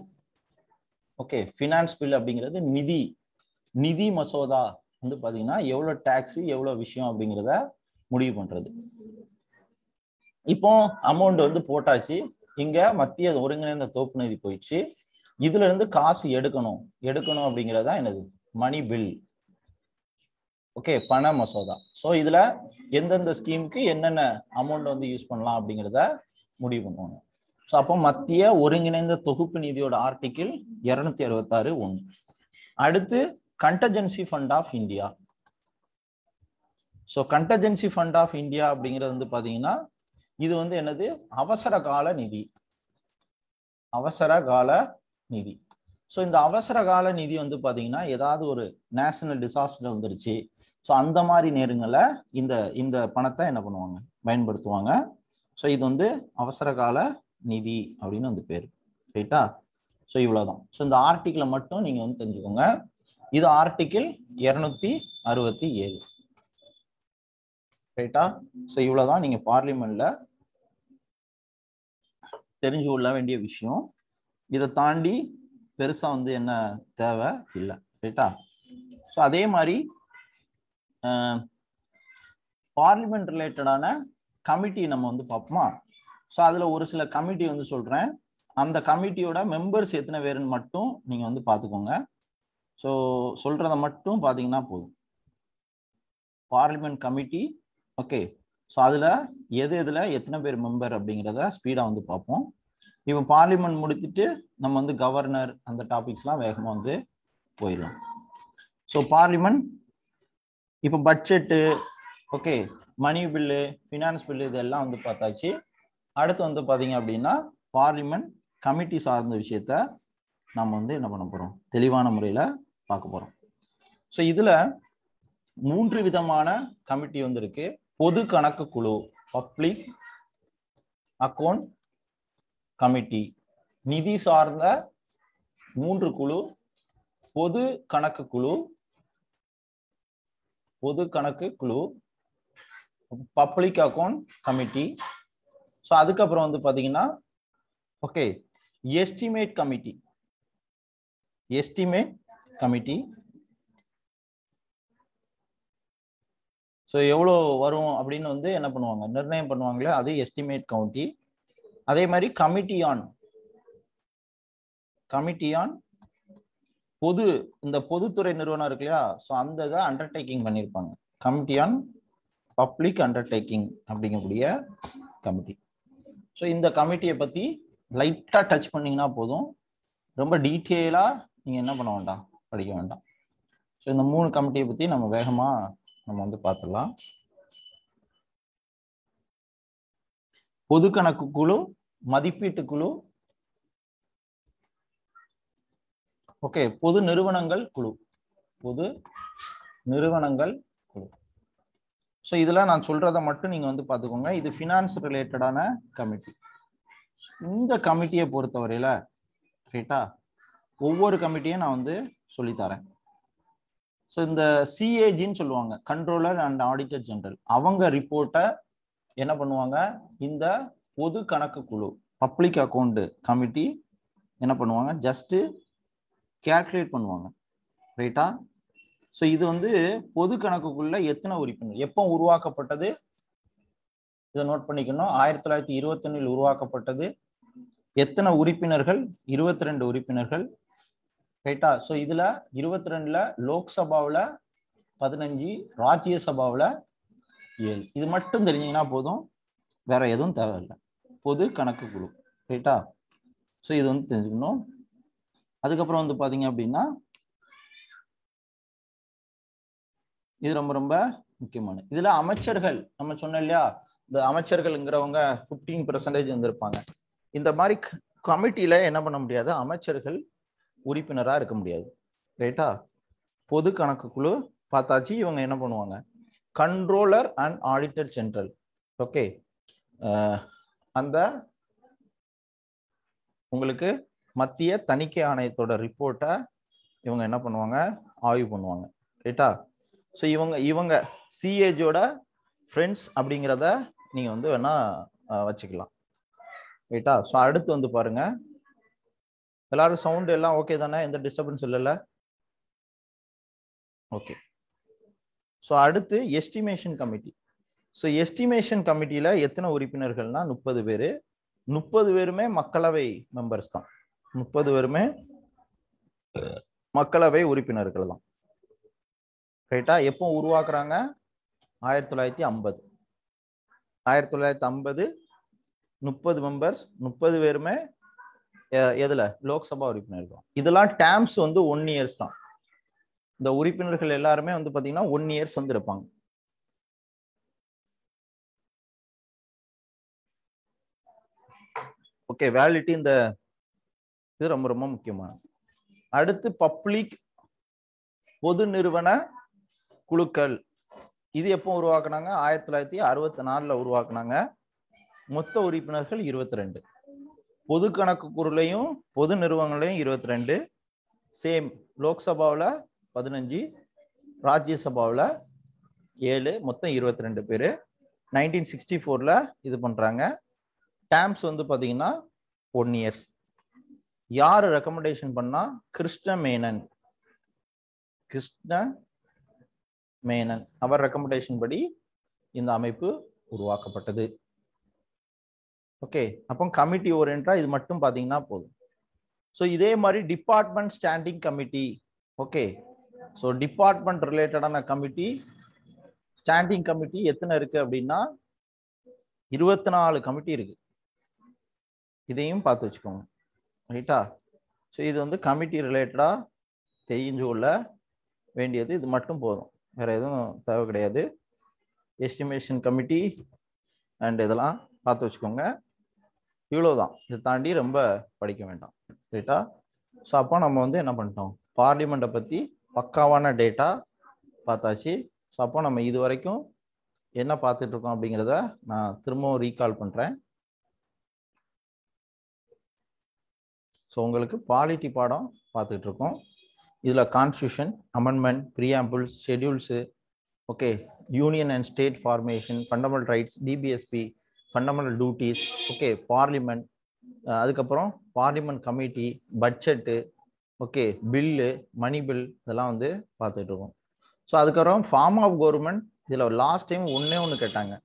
Okay finance bill அப்படிங்கிறது நிதி மசோதா வந்து பாத்தீங்கன்னா எவ்வளோ டேக்ஸ் எவ்வளோ விஷயம் அப்படிங்கிறத முடிவு பண்றது. இப்போ அமௌண்ட் வந்து போட்டாச்சு, இங்க மத்திய ஒருங்கிணைந்த தொகுப்பு நிதி போயிடுச்சு. இதுல இருந்து காசு எடுக்கணும் அப்படிங்கிறதா என்னது? மணி பில். ஓகே பண மசோதா. ஸோ இதுல எந்தெந்த ஸ்கீமுக்கு என்னென்ன அமௌண்ட் வந்து யூஸ் பண்ணலாம் அப்படிங்கிறத முடிவு பண்ணுவாங்க. ஸோ அப்போ மத்திய ஒருங்கிணைந்த தொகுப்பு நிதியோட ஆர்டிகிள் 266(1). அடுத்து contingency fund of India. So contingency fund of India அப்படிங்கிறது வந்து பாத்தீங்கன்னா இது வந்து என்னது? அவசர கால நிதி. ஸோ இந்த அவசர கால நிதி வந்து பாத்தீங்கன்னா ஏதாவது ஒரு நேஷனல் டிசாஸ்டர் வந்துருச்சு. ஸோ அந்த மாதிரி நேரங்களை இந்த பணத்தை என்ன பண்ணுவாங்க? பயன்படுத்துவாங்க. ஸோ இது வந்து அவசர கால நிதி அப்படின்னு வந்து பேரு. ரைட்டா? ஸோ இவ்வளவுதான். ஸோ இந்த ஆர்டிகிளை மட்டும் நீங்க வந்து தெரிஞ்சுக்கோங்க. இது ஆர்டிகிள் 267. ரைட்டா? ஸோ இவ்வளவுதான் நீங்க பார்லிமெண்ட்ல தெரிஞ்சு கொள்ள வேண்டிய விஷயம். இதை தாண்டி பெருசா வந்து என்ன தேவை இல்லை. ரைட்டா? ஸோ அதே மாதிரி பார்லிமெண்ட் ரிலேட்டடான கமிட்டி நம்ம வந்து பார்ப்போமா? ஸோ அதுல ஒரு சில கமிட்டி வந்து சொல்றேன். அந்த கமிட்டியோட மெம்பர்ஸ் எத்தனை பேருன்னு மட்டும் நீங்க வந்து பார்த்துக்கோங்க. ஸோ சொல்றத மட்டும் பார்த்தீங்கன்னா போதும். Parliament committee. ஓகே ஸோ அதுல எது எத்தனை பேர் மெம்பர் அப்படிங்கிறத ஸ்பீடா வந்து பார்ப்போம். இப்போ பார்லிமெண்ட் முடித்துட்டு நம்ம வந்து கவர்னர் அந்த டாபிக்ஸ்லாம் வேகமாக வந்து போயிடலாம். ஸோ பார்லிமெண்ட் இப்போ budget, okay money bill, finance bill இதெல்லாம் வந்து பார்த்தாச்சு. அடுத்து வந்து பார்த்தீங்க அப்படின்னா பார்லிமெண்ட் கமிட்டி சார்ந்த விஷயத்த நம்ம வந்து என்ன பண்ண போகிறோம்? தெளிவான முறையில் பார்க்க போகிறோம். ஸோ இதில் 3 விதமான கமிட்டி வந்து இருக்கு. பொது கணக்கு குழு, பப்ளிக் அக்கௌண்ட் கமிட்டி. நிதி சார்ந்த 3 குழு: பொது கணக்கு குழு, பப்ளிக் அக்கௌண்ட் கமிட்டி. ஸோ அதுக்கப்புறம் வந்து பார்த்தீங்கன்னா ஓகே எஸ்டிமேட் கமிட்டி, ஸோ எவ்வளோ வரும் அப்படின்னு வந்து என்ன பண்ணுவாங்க? நிர்ணயம் பண்ணுவாங்களே, அது எஸ்டிமேட் கமிட்டி. அதே மாதிரி கமிட்டி ஆன் பொது இந்த பொதுத்துறை நிறுவனம் இருக்கு இல்லையா, ஸோ அந்த இதை அண்டர்டேக்கிங் பண்ணியிருப்பாங்க. கமிட்டி ஆன் பப்ளிக் அண்டர்டேக்கிங் அப்படிங்கக்கூடிய கமிட்டி. ஸோ இந்த கமிட்டியை பற்றி லைட்டாக டச் பண்ணிங்கன்னா போதும், ரொம்ப டீட்டெயிலாக நீங்கள் என்ன பண்ண வேண்டாம், படிக்க வேண்டாம். ஸோ இந்த மூணு கமிட்டியை பற்றி நம்ம வேகமாக நம்ம வந்து பார்த்துடலாம். பொது கணக்கு குழு, மதிப்பீட்டு குழு, ஓகே, பொது நிறுவனங்கள் குழு, பொது நிறுவனங்கள் குழு. ஸோ இதெல்லாம் நான் சொல்றதை மட்டும் நீங்க வந்து பார்த்துக்கோங்க. இது ஃபினான்ஸ் ரிலேட்டடான கமிட்டி. இந்த கமிட்டியை பொறுத்தவரையில ரைட்டா ஒவ்வொரு கமிட்டியும் நான் வந்து சொல்லித்தரேன். ஸோ இந்த சிஏஜின்னு சொல்லுவாங்க, கண்ட்ரோலர் அண்ட் ஆடிட்டர் ஜெனரல், அவங்க ரிப்போர்ட்டை என்ன பண்ணுவாங்க, இந்த பொது கணக்கு குழு பப்ளிக் அக்கௌண்ட் கமிட்டி என்ன பண்ணுவாங்க, ஜஸ்ட் கேல்குலேட் பண்ணுவாங்க, ரைட்டா. ஸோ இது வந்து பொது கணக்குக்குள்ள எத்தனை உறுப்பினர், எப்போ உருவாக்கப்பட்டது, இதை நோட் பண்ணிக்கணும். 1921 உருவாக்கப்பட்டது. எத்தனை உறுப்பினர்கள், 22 உறுப்பினர்கள், ரைட்டா. ஸோ இதுல 22ல லோக்சபாவில் 15, ராஜ்யசபாவில் 7. இது மட்டும் தெரிஞ்சிங்கன்னா போதும், வேற எதுவும் தேவையில்லை. பொது கணக்கு குழு, ரைட்டா. ஸோ இது வந்து தெரிஞ்சுக்கணும். அதுக்கப்புறம் வந்து பார்த்தீங்க அப்படின்னா இது ரொம்ப ரொம்ப முக்கியமானது. இதில் அமைச்சர்கள், நம்ம சொன்னோம் இல்லையா, இந்த அமைச்சர்கள்ங்கிறவங்க 15% இருந்திருப்பாங்க. இந்த மாதிரி கமிட்டியில் என்ன பண்ண முடியாது, அமைச்சர்கள் உறுப்பினராக இருக்க முடியாது, ரைட்டா. பொது கணக்கு குழு பார்த்தாச்சு. இவங்க என்ன பண்ணுவாங்க, controller and auditor general, okay, அந்த உங்களுக்கு மத்திய தணிக்கை ஆணையத்தோட ரிப்போர்ட்டை இவங்க என்ன பண்ணுவாங்க, ஆய்வு பண்ணுவாங்க, ரைட்டா. ஸோ இவங்க இவங்க சிஏஜோட ஃப்ரெண்ட்ஸ் அப்படிங்கிறத நீங்கள் வந்து வேணா வச்சுக்கலாம், ரைட்டா. ஸோ அடுத்து வந்து பாருங்க, எல்லாரும் சவுண்டு எல்லாம் ஓகே தானே, எந்த டிஸ்டர்பன்ஸ் இல்லைல்ல, ஓகே. ஸோ அடுத்து எஸ்டிமேஷன் கமிட்டி. ஸோ எஸ்டிமேஷன் கமிட்டியில் எத்தனை உறுப்பினர்கள்னா 30 பேர். 30 பேருமே மக்களவை மெம்பர்ஸ் தான், 30 பேருமே மக்களவை உறுப்பினர்கள் தான், ரைட்டா. எப்போ உருவாக்குறாங்க, 1950. 1950, 30 மெம்பர்ஸ், 30 பேருமே எதுல, லோக்சபா உறுப்பினர்கள். இதெல்லாம் டேர்ம்ஸ் வந்து 1 இயர்ஸ் தான். இந்த உறுப்பினர்கள் எல்லாருமே வந்து பாத்தீங்கன்னா 1 இயர்ஸ் வந்து இருப்பாங்க. ஓகே, வேலிட்டி இந்த இது ரொம்ப ரொம்ப முக்கியமானது. அடுத்து பப்ளிக் பொது நிறுவன குழுக்கள். இது எப்போ உருவாக்குனாங்க, 1964ல் உருவாக்குனாங்க. மொத்த உறுப்பினர்கள் 22. பொது கணக்கு குழுலையும் பொது நிறுவனங்களையும் 22. சேம், லோக்சபாவில் 15, ராஜ்யசபாவில் 7, மொத்தம் 22 பேர். 1964ல் இது பண்ணுறாங்க. டேம்ஸ் வந்து பார்த்தீங்கன்னா 1 இயர்ஸ். யார் ரெக்கமெண்டேஷன் பண்ணா, கிருஷ்ண மேனன் அவர் ரெக்கமெண்டேஷன் படி இந்த அமைப்பு உருவாக்கப்பட்டது. ஓகே, அப்போ கமிட்டி ஓரியன்டா இது மட்டும் பார்த்தீங்கன்னா போதும். ஸோ இதே மாதிரி department standing committee, okay. So department ரிலேட்டடான கமிட்டி, ஸ்டாண்டிங் கமிட்டி எத்தனை இருக்கு அப்படின்னா 24 கமிட்டி இருக்கு. இதையும் பார்த்து வச்சுக்கோங்க, ரைட்டா. ஸோ இது வந்து கமிட்டி ரிலேட்டடாக தெரிஞ்சு கொள்ள வேண்டியது. இது மட்டும் போதும், வேறு எதுவும் தேவை கிடையாது. எஸ்டிமேஷன் கமிட்டி அண்ட் இதெல்லாம் பார்த்து வச்சுக்கோங்க. இவ்வளோதான், இதை தாண்டி ரொம்ப படிக்க வேண்டாம், ரைட்டா. ஸோ அப்போ நம்ம வந்து என்ன பண்ணிட்டோம், பார்லிமெண்ட்டை பற்றி பக்காவான டேட்டா பார்த்தாச்சு. ஸோ அப்போ நம்ம இது வரைக்கும் என்ன பார்த்துட்ருக்கோம் அப்படிங்கிறத நான் திரும்பவும் ரீகால் பண்ணுறேன். ஸோ உங்களுக்கு பாலிட்டி பாடம் பார்த்துக்கிட்டு இருக்கோம். இதில் constitution, amendment, preambles, schedules, okay, union and state formation, fundamental rights, DPSP, fundamental duties, okay, parliament, அதுக்கப்புறம் parliament committee, budget, okay, bill, money bill, இதெல்லாம் வந்து பார்த்துட்டு இருக்கோம். ஸோ அதுக்கப்புறம் ஃபார்ம் ஆஃப் கவர்மெண்ட். இதில் லாஸ்ட் டைம் 1 கேட்டாங்க.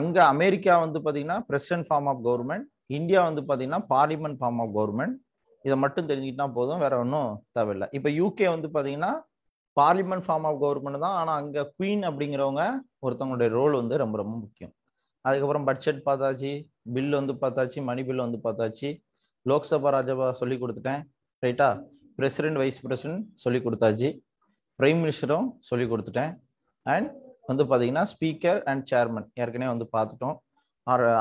அங்கே அமெரிக்கா வந்து பார்த்தீங்கன்னா president form of government, India வந்து பார்த்தீங்கன்னா பார்லிமெண்ட் ஃபார்ம் ஆஃப் கவர்மெண்ட். இதை மட்டும் தெரிஞ்சுக்கிட்டா போதும், வேற ஒன்றும் தேவையில்லை. இப்போ யூகே வந்து பார்த்தீங்கன்னா பார்லிமெண்ட் ஃபார்ம் ஆஃப் கவர்மெண்ட் தான், ஆனால் அங்கே குவீன் அப்படிங்கிறவங்க ஒருத்தவங்களுடைய ரோல் வந்து ரொம்ப ரொம்ப முக்கியம். அதுக்கப்புறம் பட்ஜெட் பார்த்தாச்சு, பில் வந்து பார்த்தாச்சு, மணி பில் வந்து பார்த்தாச்சு, லோக்சபா ராஜ்யசபா சொல்லி கொடுத்துட்டேன், ரைட்டா? பிரசிடென்ட் வைஸ் பிரசிடென்ட் சொல்லி கொடுத்தாச்சு, பிரைம் மினிஸ்டரும் சொல்லி கொடுத்துட்டேன், அண்ட் வந்து பார்த்தீங்கன்னா ஸ்பீக்கர் அண்ட் சேர்மன் ஏற்கனவே வந்து பார்த்துட்டோம்.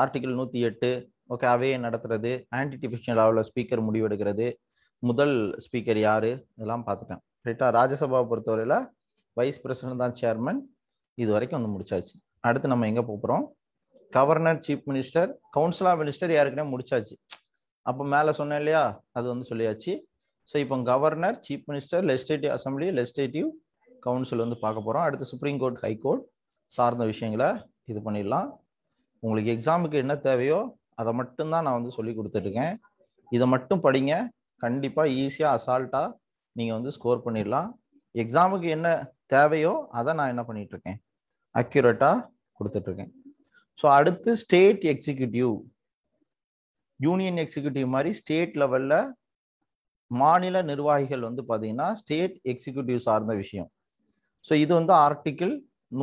ஆர்டிகிள் 108 ஓகே, அவையை நடத்துறது, ஆன்டி டிஃபிஷியல் லெவலில் ஸ்பீக்கர் முடிவெடுக்கிறது, முதல் ஸ்பீக்கர் யார், இதெல்லாம் பார்த்துட்டேன், ரைட்டா? ராஜ்யசபாவை பொறுத்தவரையில் வைஸ் பிரசிடென்ட் தான் சேர்மன், இது வரைக்கும் வந்து முடிச்சாச்சு. அடுத்து நம்ம எங்கே போகிறோம்? Governor, chief minister, council of minister ஏற்கனவே முடிச்சாச்சு. அப்போ மேலே சொன்னேன் இல்லையா, அது வந்து சொல்லியாச்சு. ஸோ இப்போ governor, chief minister, legislative assembly, legislative council வந்து பார்க்க போகிறோம். அடுத்து சுப்ரீம் கோர்ட், ஹைகோர்ட் சார்ந்த விஷயங்களை இது பண்ணிடலாம். உங்களுக்கு எக்ஸாமுக்கு என்ன தேவையோ அதை மட்டும்தான் நான் வந்து சொல்லி கொடுத்துட்ருக்கேன். இதை மட்டும் படிங்க, கண்டிப்பாக ஈஸியாக அசால்ட்டாக நீங்கள் வந்து ஸ்கோர் பண்ணிடலாம். எக்ஸாமுக்கு என்ன தேவையோ அதை நான் என்ன பண்ணிகிட்ருக்கேன், அக்யூரேட்டாக கொடுத்துட்ருக்கேன். ஸோ அடுத்து ஸ்டேட் எக்ஸிக்யூட்டிவ், யூனியன் எக்ஸிக்யூட்டிவ் மாதிரி ஸ்டேட் லெவலில் மாநில நிர்வாகிகள் வந்து பார்த்தீங்கன்னா ஸ்டேட் எக்ஸிக்யூட்டிவ் சார்ந்த விஷயம். ஸோ இது வந்து ஆர்டிக்கிள்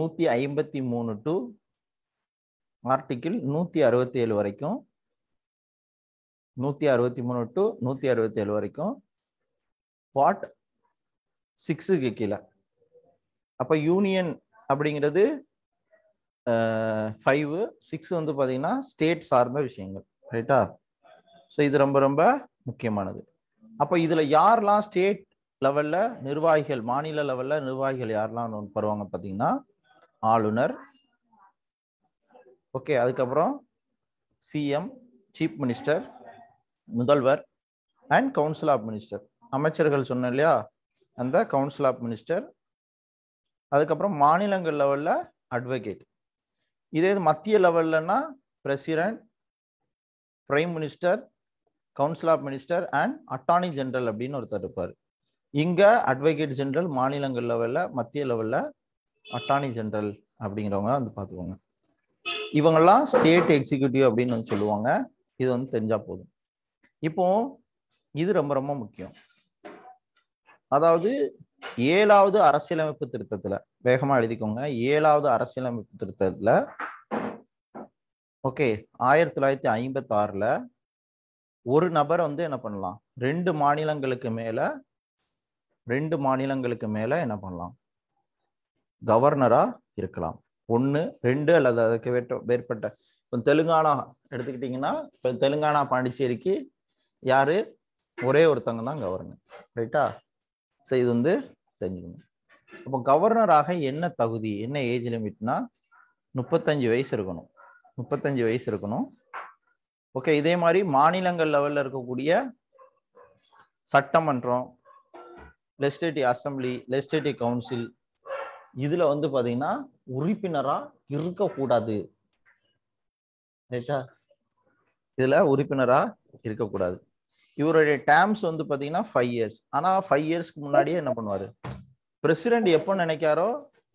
153 டு ஆர்டிக்கிள் 167 வரைக்கும், 163 டு 167 வரைக்கும், பார்ட் 6க்கு கீழே. அப்போ யூனியன் அப்படிங்கிறது 5, 6 வந்து பார்த்தீங்கன்னா ஸ்டேட் சார்ந்த விஷயங்கள், ரைட்டா? ஸோ இது ரொம்ப ரொம்ப முக்கியமானது. அப்போ இதில் யாரெல்லாம் ஸ்டேட் லெவலில் நிர்வாகிகள், மாநில லெவலில் நிர்வாகிகள் யாரெல்லாம் வருவாங்க பார்த்தீங்கன்னா, ஆளுநர், ஓகே, அதுக்கப்புறம் சிஎம், சீஃப் மினிஸ்டர், முதல்வர், அண்ட் கவுன்சில் ஆஃப் மினிஸ்டர். அமைச்சர்கள் சொன்னேன் இல்லையா, அந்த கவுன்சில் ஆஃப் மினிஸ்டர். அதுக்கப்புறம் மாநிலங்கள் லெவலில் அட்வொகேட். இதே இது மத்திய லெவல்லன்னா president, prime minister, council of minister, and attorney general அப்படின்னு ஒருத்தர் இருப்பார். இங்கே அட்வொகேட் ஜெனரல், மாநிலங்கள் லெவலில், மத்திய லெவலில் அட்டார்னி ஜெனரல் அப்படிங்கிறவங்க வந்து பார்த்துக்கோங்க. இவங்கெல்லாம் ஸ்டேட் எக்ஸிக்யூட்டிவ் அப்படின்னு வந்து சொல்லுவாங்க. இது வந்து தெரிஞ்சால் போதும். இப்போ இது ரொம்ப ரொம்ப முக்கியம். அதாவது 7வது அரசியலமைப்பு திருத்தத்தில், வேகமாக எழுதிக்கோங்க, 7வது அரசியலமைப்பு திருத்தத்தில், ஓகே, 1956ல் ஒரு நபர் வந்து என்ன பண்ணலாம், 2 மாநிலங்களுக்கு மேல என்ன பண்ணலாம், கவர்னரா இருக்கலாம். 1, 2 அல்லது அதுக்கு மேற்பட்ட. இப்போ தெலுங்கானா எடுத்துக்கிட்டிங்கன்னா, இப்போ தெலுங்கானா பாண்டிச்சேரிக்கு யாரு, ஒரே ஒருத்தவங்க தான் கவர்னர், ரைட்டா? ஸோ இது வந்து தெரிஞ்சுக்கணும். அப்போ கவர்னராக என்ன தகுதி, என்ன ஏஜ் லிமிட்னா 35 வயசு இருக்கணும், 35 வயசு இருக்கணும், ஓகே. இதே மாதிரி மாநிலங்கள் லெவலில் இருக்கக்கூடிய சட்டமன்றம், லெஜிஸ்லேட்டிவ் அசம்பிளி, லெஜிஸ்லேட்டிவ் கவுன்சில், இதில் வந்து பார்த்தீங்கன்னா உறுப்பினராக இருக்கக்கூடாது, ரைட்டா? இதில் உறுப்பினராக இருக்கக்கூடாது. இவருடைய டேர்ம்ஸ் வந்து பார்த்தீங்கன்னா 5 இயர்ஸ். ஆனால் 5 இயர்ஸ்க்கு முன்னாடியே என்ன பண்ணுவார், பிரசிடென்ட் எப்போ நினைக்காரோ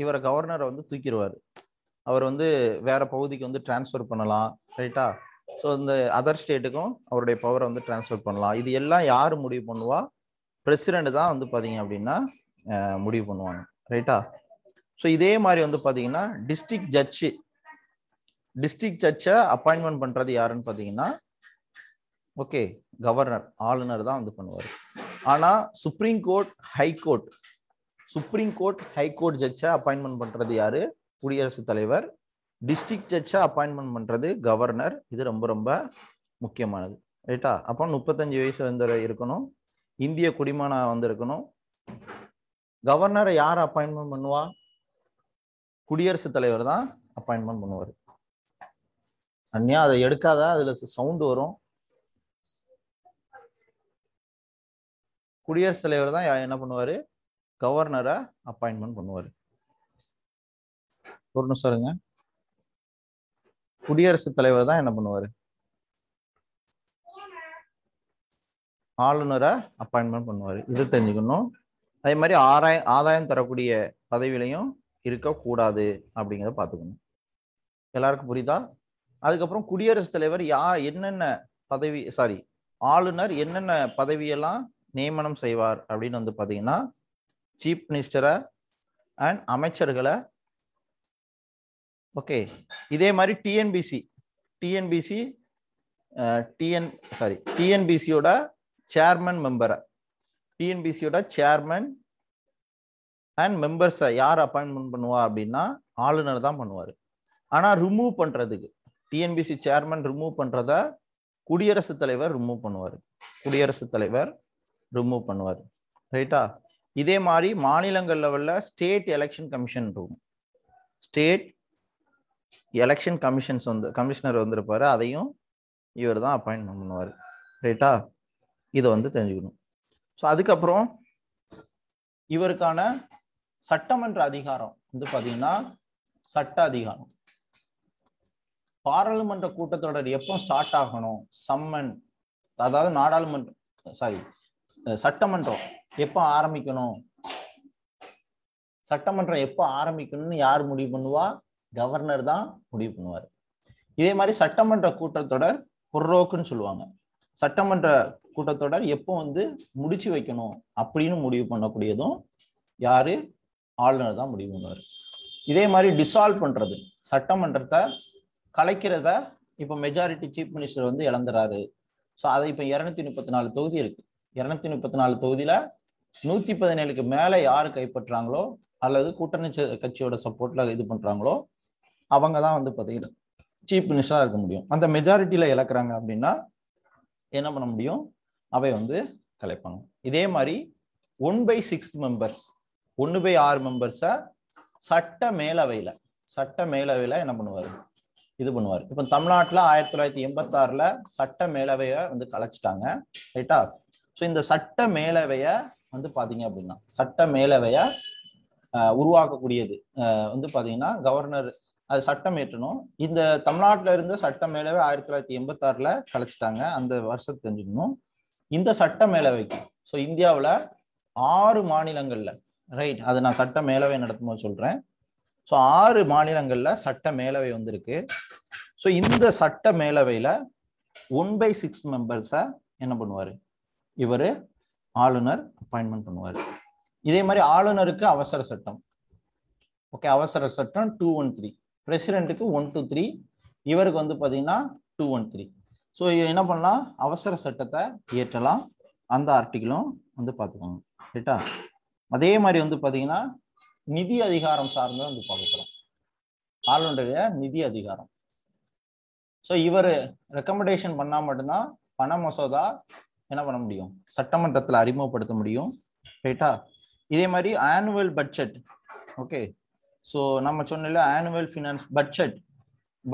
இவரை கவர்னரை வந்து தூக்கிடுவார். அவர் வந்து வேற பகுதிக்கு வந்து டிரான்ஸ்ஃபர் பண்ணலாம், ரைட்டா? ஸோ இந்த அதர் ஸ்டேட்டுக்கும் அவருடைய பவரை வந்து டிரான்ஸ்ஃபர் பண்ணலாம். இது எல்லாம் யார் முடிவு பண்ணுவா, பிரசிடெண்ட் தான் வந்து பார்த்தீங்க அப்படின்னா முடிவு பண்ணுவாங்க, ரைட்டா? ஸோ இதே மாதிரி வந்து பார்த்தீங்கன்னா டிஸ்ட்ரிக்ட் ஜட்ஜை அப்பாயின்மெண்ட் பண்ணுறது யாருன்னு பார்த்தீங்கன்னா, ஓகே, கவர்னர், ஆளுநர் தான் வந்து பண்ணுவார். ஆனால் சுப்ரீம் கோர்ட் ஹைகோர்ட் ஜட்ஜை அப்பாயின்மெண்ட் பண்ணுறது யார், குடியரசுத் தலைவர். டிஸ்ட்ரிக்ட் ஜட்ஜை அப்பாயின்மெண்ட் பண்ணுறது கவர்னர். இது ரொம்ப ரொம்ப முக்கியமானது, ரைட்டா? அப்போ 35 வயசு வந்து இருக்கணும், இந்திய குடிமனா வந்து இருக்கணும். கவர்னரை யார் அப்பாயின்மெண்ட் பண்ணுவா, குடியரசுத் தலைவர் தான் அப்பாயின்மெண்ட் பண்ணுவார். அன்னியா அதை எடுக்காத, அதில் சவுண்டு வரும். குடியரசுத் தலைவர் தான் என்ன பண்ணுவார், கவர்னரை அப்பாயின்மெண்ட் பண்ணுவார். ஒரு நிமிஷம் இருங்க. குடியரசுத் தலைவர் தான் என்ன பண்ணுவார், ஆளுநரை அப்பாயின்மெண்ட் பண்ணுவார். இது தெரிஞ்சுக்கணும். அதே மாதிரி ஆதாயம் தரக்கூடிய பதவியிலையும் இருக்கக்கூடாது அப்படிங்கிறத பார்த்துக்கணும். எல்லாருக்கும் புரியுதா? அதுக்கப்புறம் குடியரசுத் தலைவர் என்னென்ன பதவி, சாரி ஆளுநர் என்னென்ன பதவியெல்லாம் நியமனம் செய்வார் அப்படின்னு வந்து பார்த்தீங்கன்னா சீஃப் மினிஸ்டரை அண்ட் அமைச்சர்களை. ஓகே, இதே மாதிரி டிஎன்பிசியோட சேர்மன் மெம்பரை, டிஎன்பிசியோட சேர்மன் அண்ட் மெம்பர்ஸை யார் அப்பாயின்மெண்ட் பண்ணுவா அப்படின்னா ஆளுநர் தான் பண்ணுவார். ஆனால் ரிமூவ் பண்ணுறதுக்கு டிஎன்பிசி சேர்மன் ரிமூவ் பண்ணுறத குடியரசுத் தலைவர் ரிமூவ் பண்ணுவார், குடியரசுத் தலைவர் ரிமூவ் பண்ணுவார். ரைட்டா? இதே மாதிரி மாநிலங்கள் லெவலில் ஸ்டேட் எலெக்ஷன் கமிஷன் இருக்கும், ஸ்டேட் எலெக்ஷன் கமிஷன்ஸ் வந்து கமிஷனர் வந்திருப்பாரு, அதையும் இவர் தான் அப்பாயின்மெண்ட் பண்ணுவார். ரைட்டா? இதை வந்து தெரிஞ்சுக்கணும். ஸோ அதுக்கப்புறம் இவருக்கான சட்டமன்ற அதிகாரம் வந்து பார்த்தீங்கன்னா சட்ட அதிகாரம், பாராளுமன்ற கூட்டத்தொடர் எப்போ ஸ்டார்ட் ஆகணும், சம்மன் அதாவது நாடாளுமன்ற சட்டமன்றம் எப்போ ஆரம்பிக்கணும், சட்டமன்றம் எப்போ ஆரம்பிக்கணும்னு யார் முடிவு பண்ணுவா? கவர்னர் தான் முடிவு பண்ணுவார். இதே மாதிரி சட்டமன்ற கூட்டத்தொடர் புறோக்குன்னு சொல்லுவாங்க, சட்டமன்ற கூட்டத்தொடர் எப்போ வந்து முடிச்சு வைக்கணும் அப்படின்னு முடிவு பண்ணக்கூடியதும் யாரு? ஆளுநர் தான் முடிவு பண்ணுவார். இதே மாதிரி டிசால்வ் பண்றது, சட்டமன்றத்தை கலைக்கிறத இப்போ மெஜாரிட்டி சீஃப் மினிஸ்டர் வந்து இழந்துறாரு. ஸோ அதை இப்போ 234 தொகுதி இருக்கு, 234 தொகுதியில 117க்கு மேலே யார் கைப்பற்றாங்களோ அல்லது கூட்டணி கட்சியோட சப்போர்ட்ல இது பண்றாங்களோ அவங்க தான் வந்து பார்த்தீங்கன்னா சீஃப் மினிஸ்டராக இருக்க முடியும். அந்த மெஜாரிட்டியில இழக்கிறாங்க அப்படின்னா என்ன பண்ண முடியும்? அவை வந்து கலைப்பாங்க. இதே மாதிரி 1/6 மெம்பர்ஸ், 1/6 மெம்பர்ஸை சட்ட மேலவையில் என்ன பண்ணுவார்? இது பண்ணுவார். இப்போ தமிழ்நாட்டில் 1986ல் சட்ட மேலவையை வந்து கலைச்சிட்டாங்க. ரைட்டா? ஸோ இந்த சட்ட மேலவையை வந்து பார்த்தீங்க அப்படின்னா சட்ட மேலவையை உருவாக்கக்கூடியது வந்து பார்த்தீங்கன்னா கவர்னர். அது சட்டம் ஏற்றணும். இந்த தமிழ்நாட்டில் இருந்த சட்ட மேலவை 1986ல் கலைச்சிட்டாங்க. அந்த வருஷத்தை தெரிஞ்சுக்கணும். இந்த சட்ட மேலவைக்கு ஸோ இந்தியாவில் 6 மாநிலங்களில், ரைட், அது நான் சட்ட மேலவை நடத்தும் போது சொல்கிறேன். ஸோ 6 மாநிலங்களில் சட்ட மேலவை வந்திருக்கு. ஸோ இந்த சட்ட மேலவையில் 1/6 மெம்பர்ஸை என்ன பண்ணுவார்? இவர் ஆளுநர் அப்பாயின்மெண்ட் பண்ணுவார். இதே மாதிரி ஆளுநருக்கு அவசர சட்டம், ஓகே, அவசர சட்டம் 213, பிரசிடென்ட்டுக்கு 123, இவருக்கு வந்து பார்த்தீங்கன்னா 213. ஸோ என்ன பண்ணலாம்? அவசர சட்டத்தை இயற்றலாம். அந்த ஆர்டிகிளும் வந்து பார்த்துக்கோங்க. ரைட்டா? அதே மாதிரி வந்து பார்த்தீங்கன்னா நிதி அதிகாரம் சார்ந்து வந்து பார்க்கலாம். ஆளுநருடைய நிதி அதிகாரம். ஸோ இவர் ரெக்கமெண்டேஷன் பண்ணால் மட்டும்தான் பண மசோதா என்ன பண்ண முடியும்? சட்டமன்றத்தில் அறிமுகப்படுத்த முடியும். ரைட்டா? இதே மாதிரி ஆனுவல் பட்ஜெட். ஓகே, ஸோ நம்ம சொன்ன ஆனுவல் ஃபினான்ஸ் பட்ஜெட்,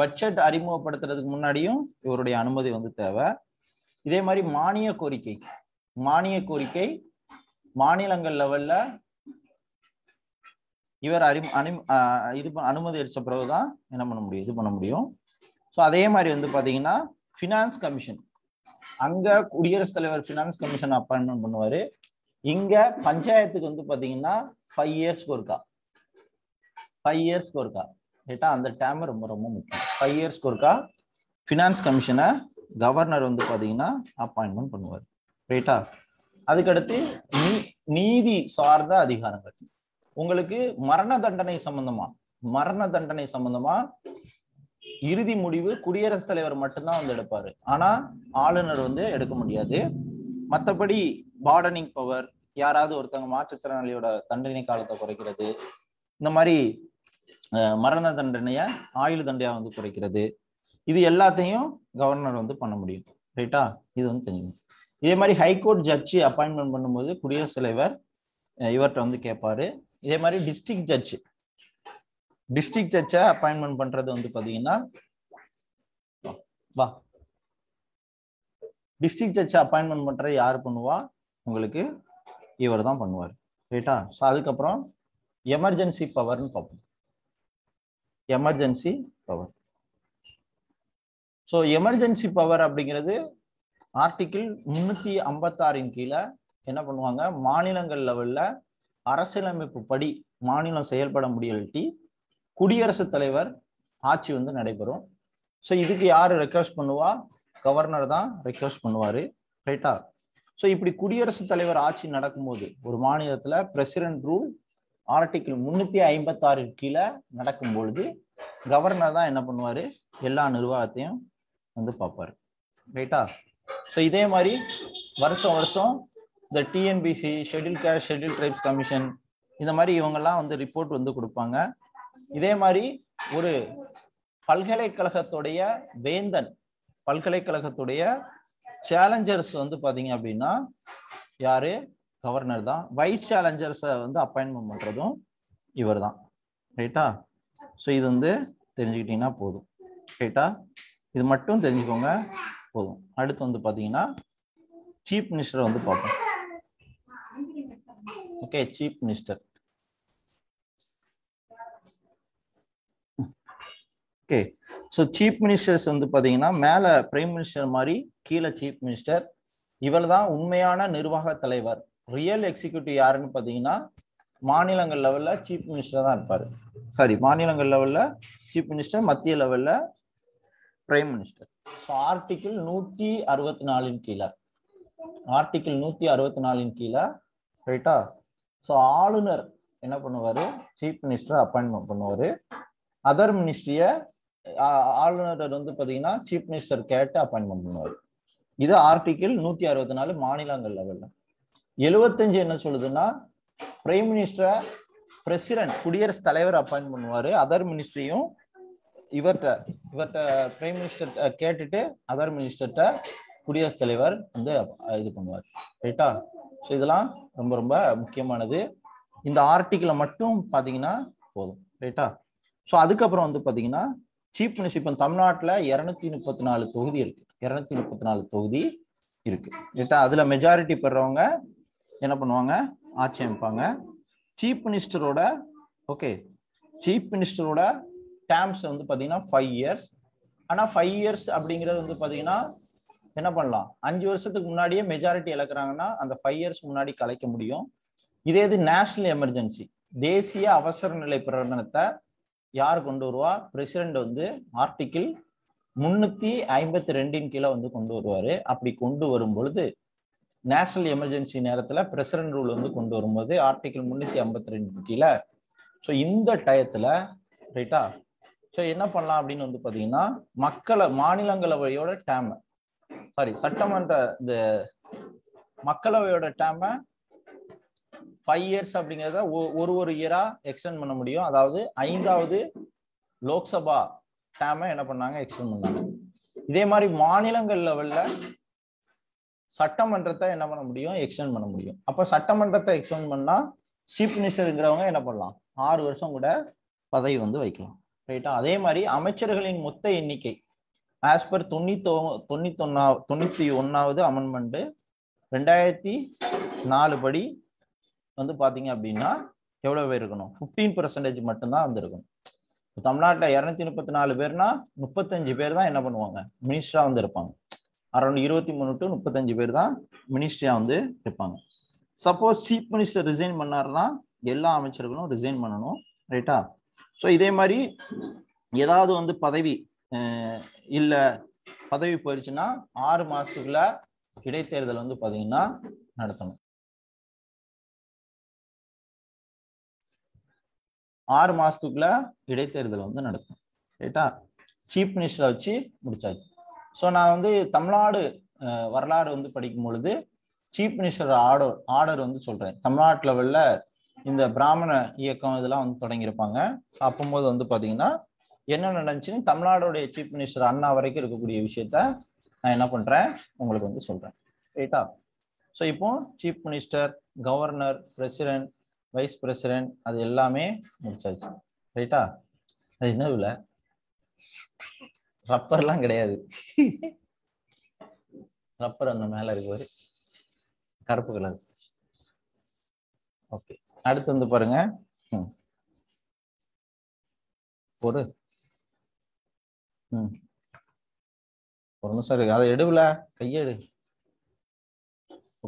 பட்ஜெட் அறிமுகப்படுத்துறதுக்கு முன்னாடியும் இவருடைய அனுமதி வந்து தேவை. இதே மாதிரி மானிய கோரிக்கை, மாநிலங்கள் லெவல்ல இவர் அனுமதி அளித்த பிறகுதான் என்ன பண்ண முடியும்? இது பண்ண முடியும். ஸோ அதே மாதிரி வந்து பார்த்தீங்கன்னா ஃபினான்ஸ் கமிஷன், அங்க குடியரசுத் தலைவர் ஃபினான்ஸ் கமிஷன் அப்பாயின்மெண்ட் பண்ணுவாரு. இங்க பஞ்சாயத்துக்கு வந்து பார்த்தீங்கன்னா 5 இயர்ஸ்க்கு ஒருக்கா, 5 இயர்ஸ்க்கு ஒருக்கா. ரைட்டா? அந்த டேம் ரொம்ப ரொம்ப முக்கியம். 5 இயர்ஸ்க்கு ஒருக்கா ஃபினான்ஸ் கமிஷனை கவர்னர் வந்து பார்த்தீங்கன்னா அப்பாயின்மெண்ட் பண்ணுவார். ரைட்டா? அதுக்கடுத்து நீதி சார்ந்த அதிகாரங்கள். உங்களுக்கு மரண தண்டனை சம்பந்தமா இறுதி முடிவு குடியரசுத் தலைவர் மட்டும்தான் வந்து எடுப்பாரு. ஆனா ஆளுநர் வந்து எடுக்க முடியாது. மற்றபடி பார்டனிங் பவர், யாராவது ஒருத்தவங்க மாற்றுத்திறனாளியோட தண்டனை காலத்தை குறைக்கிறது, இந்த மாதிரி மரண தண்டனையை ஆயுள் தண்டையா வந்து குறைக்கிறது, இது எல்லாத்தையும் கவர்னர் வந்து பண்ண முடியும். ரைட்டா? இது வந்து தெரிஞ்சுக்கணும். இதே மாதிரி ஹைகோர்ட் ஜட்ஜு அப்பாயின்மெண்ட் பண்ணும்போது குடியரசுத் தலைவர் இவர்கிட்ட வந்து கேட்பாரு. இதே மாதிரி டிஸ்ட்ரிக்ட் ஜட்ஜை அப்பாயின்மெண்ட் பண்றது வந்து பார்த்தீங்கன்னா டிஸ்ட்ரிக்ட் ஜட்ஜை அப்பாயின்மெண்ட் பண்றது யார் பண்ணுவா? உங்களுக்கு இவர் தான் பண்ணுவார். ரைட்டா? ஸோ அதுக்கப்புறம் எமர்ஜென்சி பவர்னு பார்ப்போம். எமர்ஜென்சி பவர் அப்படிங்கிறது ஆர்டிகிள் 356-ன் கீழே என்ன பண்ணுவாங்க? மாநிலங்கள் லெவலில் அரசியலமைப்பு படி மாநிலம் செயல்பட முடியலட்டி குடியரசுத் தலைவர் ஆட்சி வந்து நடைபெறும். ஸோ இதுக்கு யார் ரெக்வஸ்ட் பண்ணுவா? கவர்னர் தான் ரெக்வஸ்ட் பண்ணுவார். ரைட்டா சோ இப்படி குடியரசு தலைவர் ஆட்சி நடக்கும்போது ஒரு மாநிலத்துல பிரசிடென்ட் ரூல் ஆர்டிகிள் 356 கீழ நடக்கும் பொழுது கவர்னர் தான் என்ன பண்ணுவாரு எல்லா நிர்வாகத்தையும் வந்து பாப்பாரு ரைட்டா சோ இதே மாதிரி வருஷம் வருஷம் the TNBC scheduled caste scheduled tribes commission இந்த மாதிரி இவங்க எல்லாம் வந்து ரிப்போர்ட் வந்து கொடுப்பாங்க இதே மாதிரி ஒரு பல்கலைக்கழகத்தோட வேந்தன் பல்கலைக்கழகத்தோட சேலஞ்சர்ஸ் வந்து பாத்தீங்க அப்படினா யாரு கவர்னர் தான் வைஸ் சேலஞ்சர்ஸ் வந்து அப்பாயின்ட்மென்ட் பண்றதும் இவர்தான் ரைட்டா சோ இது வந்து தெரிஞ்சிட்டீங்கன்னா போதும் ரைட்டா இது மட்டும் தெரிஞ்சுக்கோங்க போதும் அடுத்து வந்து பாத்தீங்கன்னா சீஃப் மினிஸ்டர் வந்து பாப்போம் okay chief minister okay so chief ministers வந்து பாத்தீங்கன்னா மேல பிரைம் மினிஸ்டர் மாதிரி கீழே சீஃப் மினிஸ்டர் இவர்தான் உண்மையான நிர்வாக தலைவர் ரியல் எக்ஸிக்யூட்டிவ் யாருன்னு பாத்தீங்கன்னா மாநிலங்கள் லெவல்ல சீஃப் மினிஸ்டர் தான் இருப்பாரு சாரி மாநிலங்கள் லெவல்ல சீஃப் மினிஸ்டர் மத்திய லெவல்ல பிரைம் மினிஸ்டர் சோ ஆர்டிகிள் 164 கீழே ஆர்டிகிள் 164 கீழே ரைட்டா சோ ஆளுநர் என்ன பண்ணுவாரு சீஃப் மினிஸ்டர் அப்பாயின்ட்மெண்ட் பண்ணுவாரு அதர் மினிஸ்ட்ரிய ஆளுநர் வந்து பாத்தீங்கன்னா சீஃப் மினிஸ்டர் கேட்டு அப்பாயின்ட்மெண்ட் பண்ணுவார் இது ஆர்டிகிள் 164 மாநிலங்கள் லெவல்ல 75 என்ன சொல்லுதுன்னா பிரைம் மினிஸ்டர் பிரசிடென்ட் குடியரசுத் தலைவர் அப்பாயின்ட் பண்ணுவாரு அதர் மினிஸ்ட்ரியும் இவர்கிட்ட பிரைம் மினிஸ்டர் கேட்டுட்டு அதர் மினிஸ்டர்கிட்ட குடியரசுத் தலைவர் வந்து இது பண்ணுவார் ரைட்டா ஸோ இதெல்லாம் ரொம்ப ரொம்ப முக்கியமானது இந்த ஆர்டிகிளை மட்டும் பாத்தீங்கன்னா போதும் ரைட்டா சோ அதுக்கப்புறம் வந்து பாத்தீங்கன்னா சீஃப் மினிஸ்டர் இப்போ தமிழ்நாட்டில் 234 தொகுதி இருக்கு 234 தொகுதி இருக்கு ரைட்டா அதுல மெஜாரிட்டி பெறவங்க என்ன பண்ணுவாங்க ஆட்சி அமைப்பாங்க சீஃப் மினிஸ்டரோட ஓகே சீஃப் மினிஸ்டரோட டேர்ம்ஸ் வந்து பாத்தீங்கன்னா 5 இயர்ஸ் ஆனா 5 இயர்ஸ் அப்படிங்கிறது வந்து பாத்தீங்கன்னா என்ன பண்ணலாம் 5 வருஷத்துக்கு முன்னாடியே மெஜாரிட்டி இழக்கிறாங்கன்னா அந்த 5 இயர்ஸ் முன்னாடி கலைக்க முடியும் இதே இது நேஷனல் எமர்ஜென்சி தேசிய அவசர நிலை பிரகடனத்தை யார் கொண்டு வருவா பிரசிடென்ட் வந்து ஆர்டிகிள் 352 கீழே வந்து கொண்டு வருவாரு அப்படி கொண்டு வரும் பொழுது நேஷனல் எமர்ஜென்சி நேரத்துல பிரசிடென்ட் ரூல் வந்து கொண்டு வரும்போது ஆர்டிகிள் 352 கீழே ஸோ இந்த டயத்துல ரைட்டா ஸோ என்ன பண்ணலாம் அப்படின்னு வந்து பாத்தீங்கன்னா மக்களை மாநிலங்களவையோட டேம் சாரி சட்டமன்ற இந்த மக்களவையோட டேமை 5 இயர்ஸ் அப்படிங்கிறத ஒரு இயரா எக்ஸ்டெண்ட் பண்ண முடியும் அதாவது 5வது லோக்சபா டேமை என்ன பண்ணாங்க எக்ஸ்டெண்ட் பண்ணாங்க இதே மாதிரி மாநிலங்கள் லெவல்ல சட்டமன்றத்தை என்ன பண்ண முடியும் எக்ஸ்டெண்ட் பண்ண முடியும் அப்ப சட்டமன்றத்தை எக்ஸ்டெண்ட் பண்ணா சீஃப் மினிஸ்டருங்கிறவங்க என்ன பண்ணலாம் 6 வருஷம் கூட பதவி வந்து வைக்கலாம் ரைட்டா அதே மாதிரி அமைச்சர்களின் மொத்த எண்ணிக்கை ஆஸ் பர் 91வது அமெண்ட்மெண்ட் 2004 படி வந்து பாத்தீங்க அப்படின்னா எவ்வளவு பேர் இருக்கணும் 15% மட்டும்தான் வந்து இருக்கணும் தமிழ்நாட்டுல 234 பேர்னா 35 பேர் தான் என்ன பண்ணுவாங்க மினிஸ்டரா வந்து இருப்பாங்க அரௌண்ட் 23 to 35 பேர் தான் மினிஸ்டரா வந்து இருப்பாங்க சப்போஸ் சீஃப் மினிஸ்டர் ரிசைன் பண்ணாருன்னா எல்லா அமைச்சர்களும் ரிசைன் பண்ணணும் ரைட்டா ஸோ இதே மாதிரி ஏதாவது வந்து பதவி இல்ல பதவி போயிடுச்சுன்னா 6 மாசத்துக்குள்ள இடைத்தேர்தல் வந்து பாத்தீங்கன்னா நடத்தணும் 6 மாசத்துக்குள்ள இடைத்தேர்தல் வந்து நடக்கும் ரைட்டா சீஃப் மினிஸ்டரை வச்சு முடிச்சாச்சு ஸோ நான் வந்து தமிழ்நாடு வரலாறு வந்து படிக்கும் பொழுது சீஃப் மினிஸ்டர் ஆர்டர் வந்து சொல்றேன் தமிழ்நாட்டு லெவல்ல இந்த பிராமண இயக்கம் இதெல்லாம் வந்து தொடங்கியிருப்பாங்க அப்போது வந்து பாத்தீங்கன்னா என்ன நடந்துச்சுன்னு தமிழ்நாடோடைய சீஃப் மினிஸ்டர் அண்ணா வரைக்கும் இருக்கக்கூடிய விஷயத்த நான் என்ன பண்றேன் உங்களுக்கு வந்து சொல்றேன் ரைட்டா ஸோ இப்போ chief minister governor president vice president அது எல்லாமே முடிச்சாச்சு ரைட்டா அது என்ன இல்லை ரப்பர்லாம் கிடையாது ரப்பர் அந்த மேல இருக்கு கருப்பு கலர் ஓகே அடுத்து வந்து பாருங்க ஒரு நிமிஷம் இருக்கு அதை எடுவில கையெடு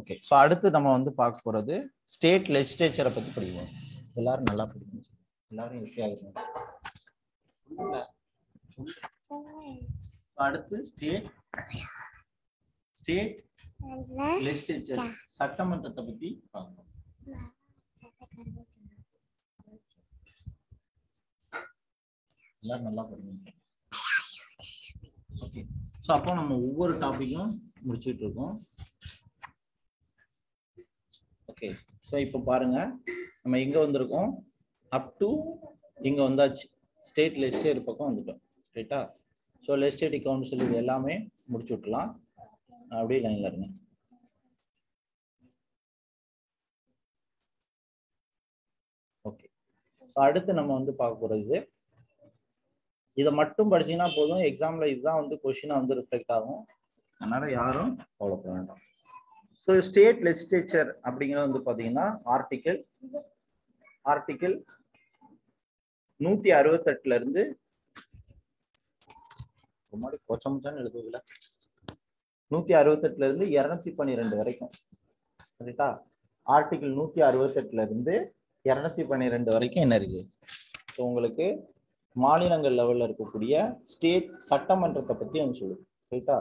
ஓகே ஸோ அடுத்து நம்ம வந்து பார்க்க போறது ஸ்டேட் லெஜிஸ்லேச்சரை பத்தி படிக்கணும் எல்லாரும் நல்லா படிக்கணும் எல்லாரும் ஈஸியாக அடுத்து ஸ்டேட் State legislature சட்டமன்றத்தை பத்தி பார்ப்போம். எல்லாரும் நல்லா படிங்க. ஓகே. சோ அப்போ நம்ம ஒவ்வொரு டாபிக்கும் முடிச்சிட்டு இருக்கோம். ஓகே. சோ இப்போ பாருங்க நம்ம எங்க வந்திருக்கோம். அப் டு இங்க வந்தாச்சு. ஸ்டேட் லெஜிஸ்லேச்சர் பக்கம் வந்துட்டோம். ரைட்டா? சோ லெஜிஸ்லேட்டிவ் கவுன்சில் இது எல்லாமே முடிச்சு விட்டலாம். அப்படியே லைன்ல இருங்க. ஓகே. சோ அடுத்து நம்ம வந்து பார்க்க போறது இதை மட்டும் படிச்சீங்கன்னா போதும். எக்ஸாம்ல இதுதான் வந்து கொஸ்டினா வந்து ரிஃப்ளெக்ட் ஆகும். அதனால யாரும் ஃபாலோ பண்ண வேண்டாம். ஸோ ஸ்டேட் லெஜிஸ்லேச்சர் அப்படிங்கிறது வந்து பார்த்தீங்கன்னா ஆர்டிக்கிள் 168 இருந்து மாதிரி கொச்சமுச்சான்னு எழுதுல 168 இருந்து 212 வரைக்கும். சரிட்டா? ஆர்டிக்கிள் 168 இருந்து 212 வரைக்கும் என்ன இருக்கு? ஸோ உங்களுக்கு மாநிலங்கள் லெவலில் இருக்கக்கூடிய ஸ்டேட் சட்டமன்றத்தை பற்றி அவங்க சொல்லுது. ரைட்டா?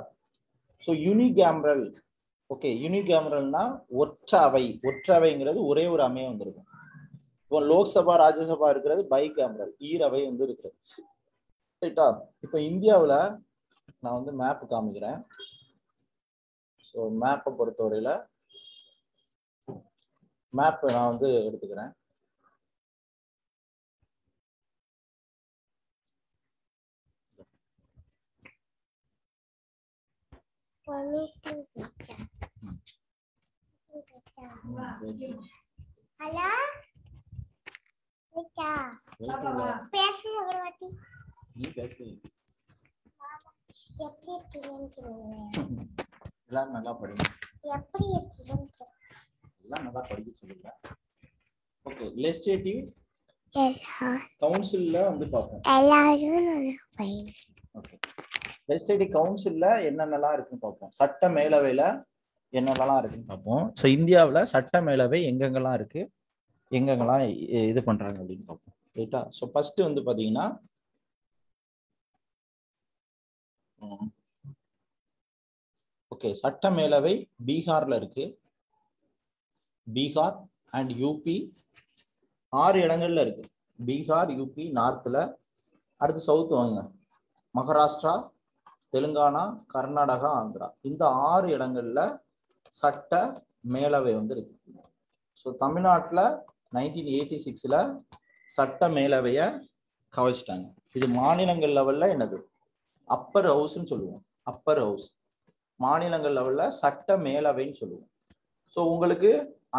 ஸோ யூனிகேமரல். ஓகே, யூனிகேமரல்னா ஒற்ற அவை. ஒற்ற அவைங்கிறது ஒரே ஒரு அவையை வந்துருக்கும். இப்போ லோக்சபா ராஜ்யசபா இருக்கிறது பை கேமரல், ஈரவை வந்து இருக்கிறது. ரைட்டா? இப்போ இந்தியாவில் நான் வந்து மேப் காமிக்கிறேன். ஸோ மேப்பை பொறுத்தவரையில் மேப்பை நான் வந்து எடுத்துக்கிறேன். ஹலோ எல்லாரும் நல்லா படிங்க. எல்லாம் நல்லா படிக்க சொல்லுங்க. ஓகே, லெஜிஸ்லேட்டிவ் கவுன்சில்ல வந்து பார்ப்போம். ஓகே, லெஜிஸ்லேட்டிவ் கவுன்சில்ல என்னென்னலாம் இருக்குன்னு பார்ப்போம். சட்ட மேலவையில என்னென்னலாம் இருக்குன்னு பார்ப்போம். ஸோ இந்தியாவில் சட்ட மேலவை எங்கெங்கெல்லாம் இருக்கு, எங்கெங்கெல்லாம் இது பண்றாங்க அப்படின்னு பார்ப்போம். ரைட்டா? ஸோ ஃபர்ஸ்ட் வந்து பார்த்தீங்கன்னா ஓகே, சட்ட மேலவை பீகார்ல இருக்கு. பீகார் அண்ட் யூபி 6 இடங்கள்ல இருக்கு. பீகார், யூபி நார்த்ல, அடுத்து சவுத் வாங்க, மகாராஷ்டிரா, தெலுங்கானா, கர்நாடகா, ஆந்திரா, இந்த 6 இடங்கள்ல சட்ட மேலவை வந்து இருக்கு. ஸோ தமிழ்நாட்டில் 1986ல் சட்ட மேலவையை கவச்சிட்டாங்க. இது மாநிலங்கள் லெவலில் என்னது அப்பர் ஹவுஸ்ன்னு சொல்லுவோம். அப்பர் ஹவுஸ் மாநிலங்கள் லெவலில் சட்ட மேலவைன்னு சொல்லுவோம். ஸோ உங்களுக்கு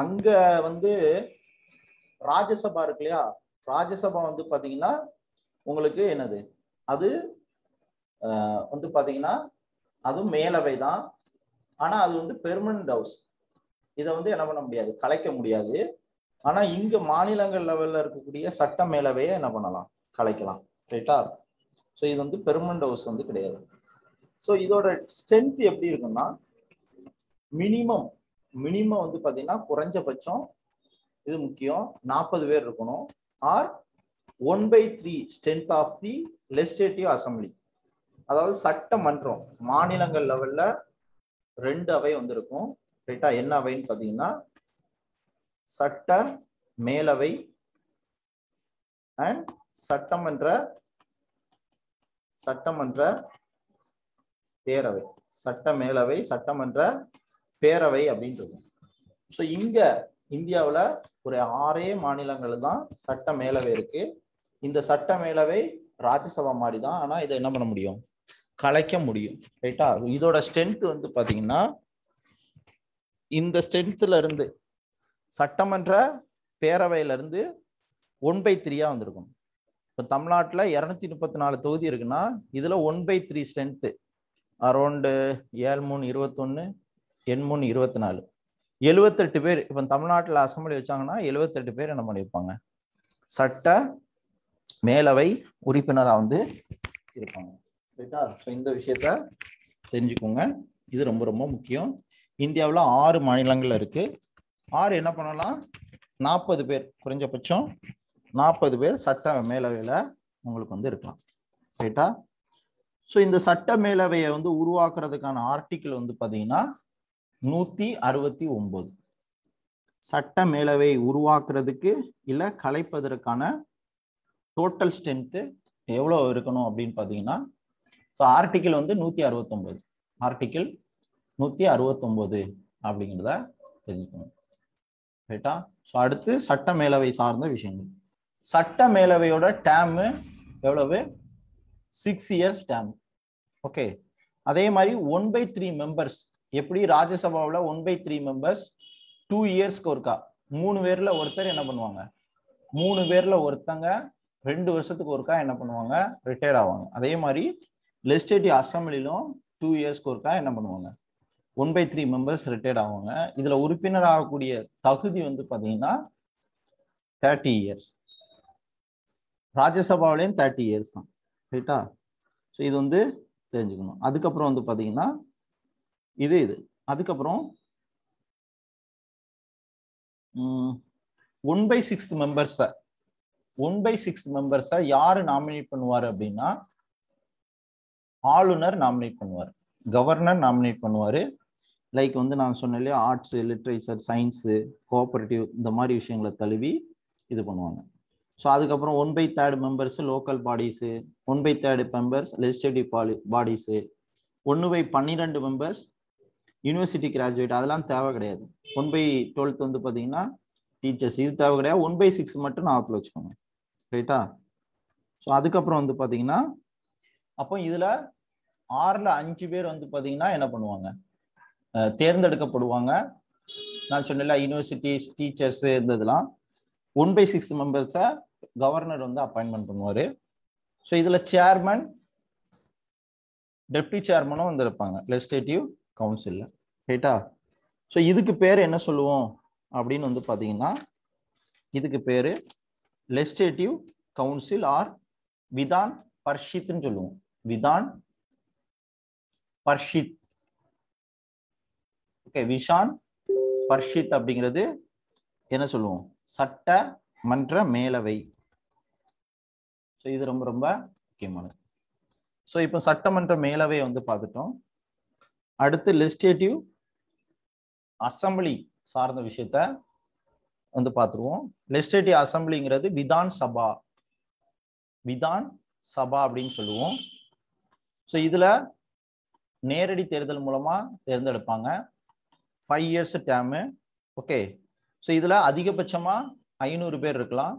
அங்கே வந்து ராஜ்யசபா இருக்கு இல்லையா? ராஜ்யசபா வந்து பார்த்தீங்கன்னா உங்களுக்கு என்னது அது வந்து பார்த்தீங்கன்னா அதுவும் மேலவை தான். ஆனால் அது வந்து பெர்மனன்ட் ஹவுஸ். இதை வந்து என்ன பண்ண முடியாது, கலைக்க முடியாது. ஆனா இங்க மாநிலங்கள் லெவல்ல இருக்கக்கூடிய சட்ட மேலவையை என்ன பண்ணலாம், கலைக்கலாம். ரைட்டா? ஸோ இது வந்து பெர்மனன்ட் ஹவுஸ் வந்து கிடையாது. ஸோ இதோட ஸ்ட்ரென்த் எப்படி இருக்குன்னா மினிமம் வந்து பார்த்தீங்கன்னா குறைஞ்சபட்சம் இது முக்கியம் 40 பேர் இருக்கணும். Are 1/3 strength of the legislative assembly. அதாவது சட்டமன்றம் மாநிலங்கள் லெவல்ல 2 அவை வந்திருக்கும். ரைட்டா? என்ன அவைன்னு பார்த்தீங்கன்னா சட்ட மேலவை அண்ட் சட்டமன்ற பேரவை. சட்ட மேலவை, சட்டமன்ற பேரவை அப்படின்றது. ஸோ இங்க இந்தியாவில் ஒரு 6 மாநிலங்கள் தான் சட்ட மேலவை இருக்கு. இந்த சட்ட மேலவை ராஜ்யசபா மாதிரி தான். ஆனால் இதை என்ன பண்ண முடியும், கலைக்க முடியும். ரைட்டா? இதோட ஸ்ட்ரென்த் வந்து பார்த்தீங்கன்னா இந்த ஸ்ட்ரென்த்ல இருந்து சட்டமன்ற பேரவையிலிருந்து 1/3யா வந்திருக்கும். இப்போ தமிழ்நாட்டில் 234 தொகுதி இருக்குன்னா இதில் 1/3 ஸ்ட்ரென்த்து அரௌண்டு 7×3 = 21, 8×3 = 24. 78 பேர். இப்போ தமிழ்நாட்டில் அசம்பிளி வச்சாங்கன்னா 78 பேர் என்ன பண்ணியிருப்பாங்க, சட்ட மேலவை உறுப்பினராக வந்து இருப்பாங்க. ரைட்டா? ஸோ இந்த விஷயத்த தெரிஞ்சுக்கோங்க. இது ரொம்ப ரொம்ப முக்கியம். இந்தியாவில் 6 மாநிலங்கள் இருக்கு. 6 என்ன பண்ணலாம், 40 பேர் குறைஞ்சபட்சம் 40 பேர் சட்ட மேலவையில் உங்களுக்கு வந்து இருக்கலாம். ரைட்டா? So in the Satta Melavaya on the Uruakarakan article on the Padina, Nuti Arvati Umbod Satta Melavay Uruakradike, Illa Kalaipadrakana, total strength, Evlo Recono Abdin Padina. So article on the Nuti Arvatumbod, article Nuti Arvatumbode Abdinda Telecom. Beta, so Adatu Satta Melavay Sarna Vishen. Satta Melavayoda Tam Evelaway. 6 years term. Okay. Adhe mari 1/3 members. Eppadi Rajya Sabha 1/3 members 2 years korka. 3 verla orthar enna pannuvaanga. 3 verla orthanga 2 varshadhukku orka enna pannuvaanga retire aavanga. Adhe mari legislative assembly lo 2 years korka enna pannuvaanga. 1/3 members retire aavanga. Idhula urupinar aagakudi thagudhi vandu pathina 30 years. Rajya Sabha 30 years thaan. So, this is the thing. That is the thing. This is the thing. 1/6 members. 1/6 members are nominated. All nominate governor nominate. Like arts, literature, science, cooperative, the Mariushin. So that's 1/3 members local bodies, 1/3 members legislative bodies, 1/12 members university graduate. That's not needed. 1/12 வந்து teachers. இது தேவை கிடையாது. 1/6 மட்டும் நாத்துல வச்சுக்கோங்க. ரைட்டா? So அதுக்கு அப்புறம் வந்து பாத்தீங்கன்னா அப்ப இதுல 6ல 5 பேர் வந்து பாத்தீங்கன்னா என்ன பண்ணுவாங்க? தேர்ந்தெடுக்கப்படுவாங்க. நான் சொன்னல universities, teachers இருந்ததெல்லாம் 1/6 members are governor on the appointment. So this is the chairman, deputy chairman on the legislative council. So this is the pair in a solo abdin on the padina. This is the pair legislative council or Vidan Parshit and Julu. Vidan Parshit. Okay, Vishan Parshit abdingrade in a solo. Satta Mantra Melavai. So either Umbramba came on. So if a Satta Mantra Melavai on the Padaton, add the legislative assembly Sarna Visheta on the Patru, legislative assembly in Radi Vidan Sabha. Vidan Sabha Bring Sulu. So either Neredi Teradal Mulama, Terandal Panga, 5 years a term. Okay. So this is Adhikapachama, 500 பேர் இருக்கலாம்.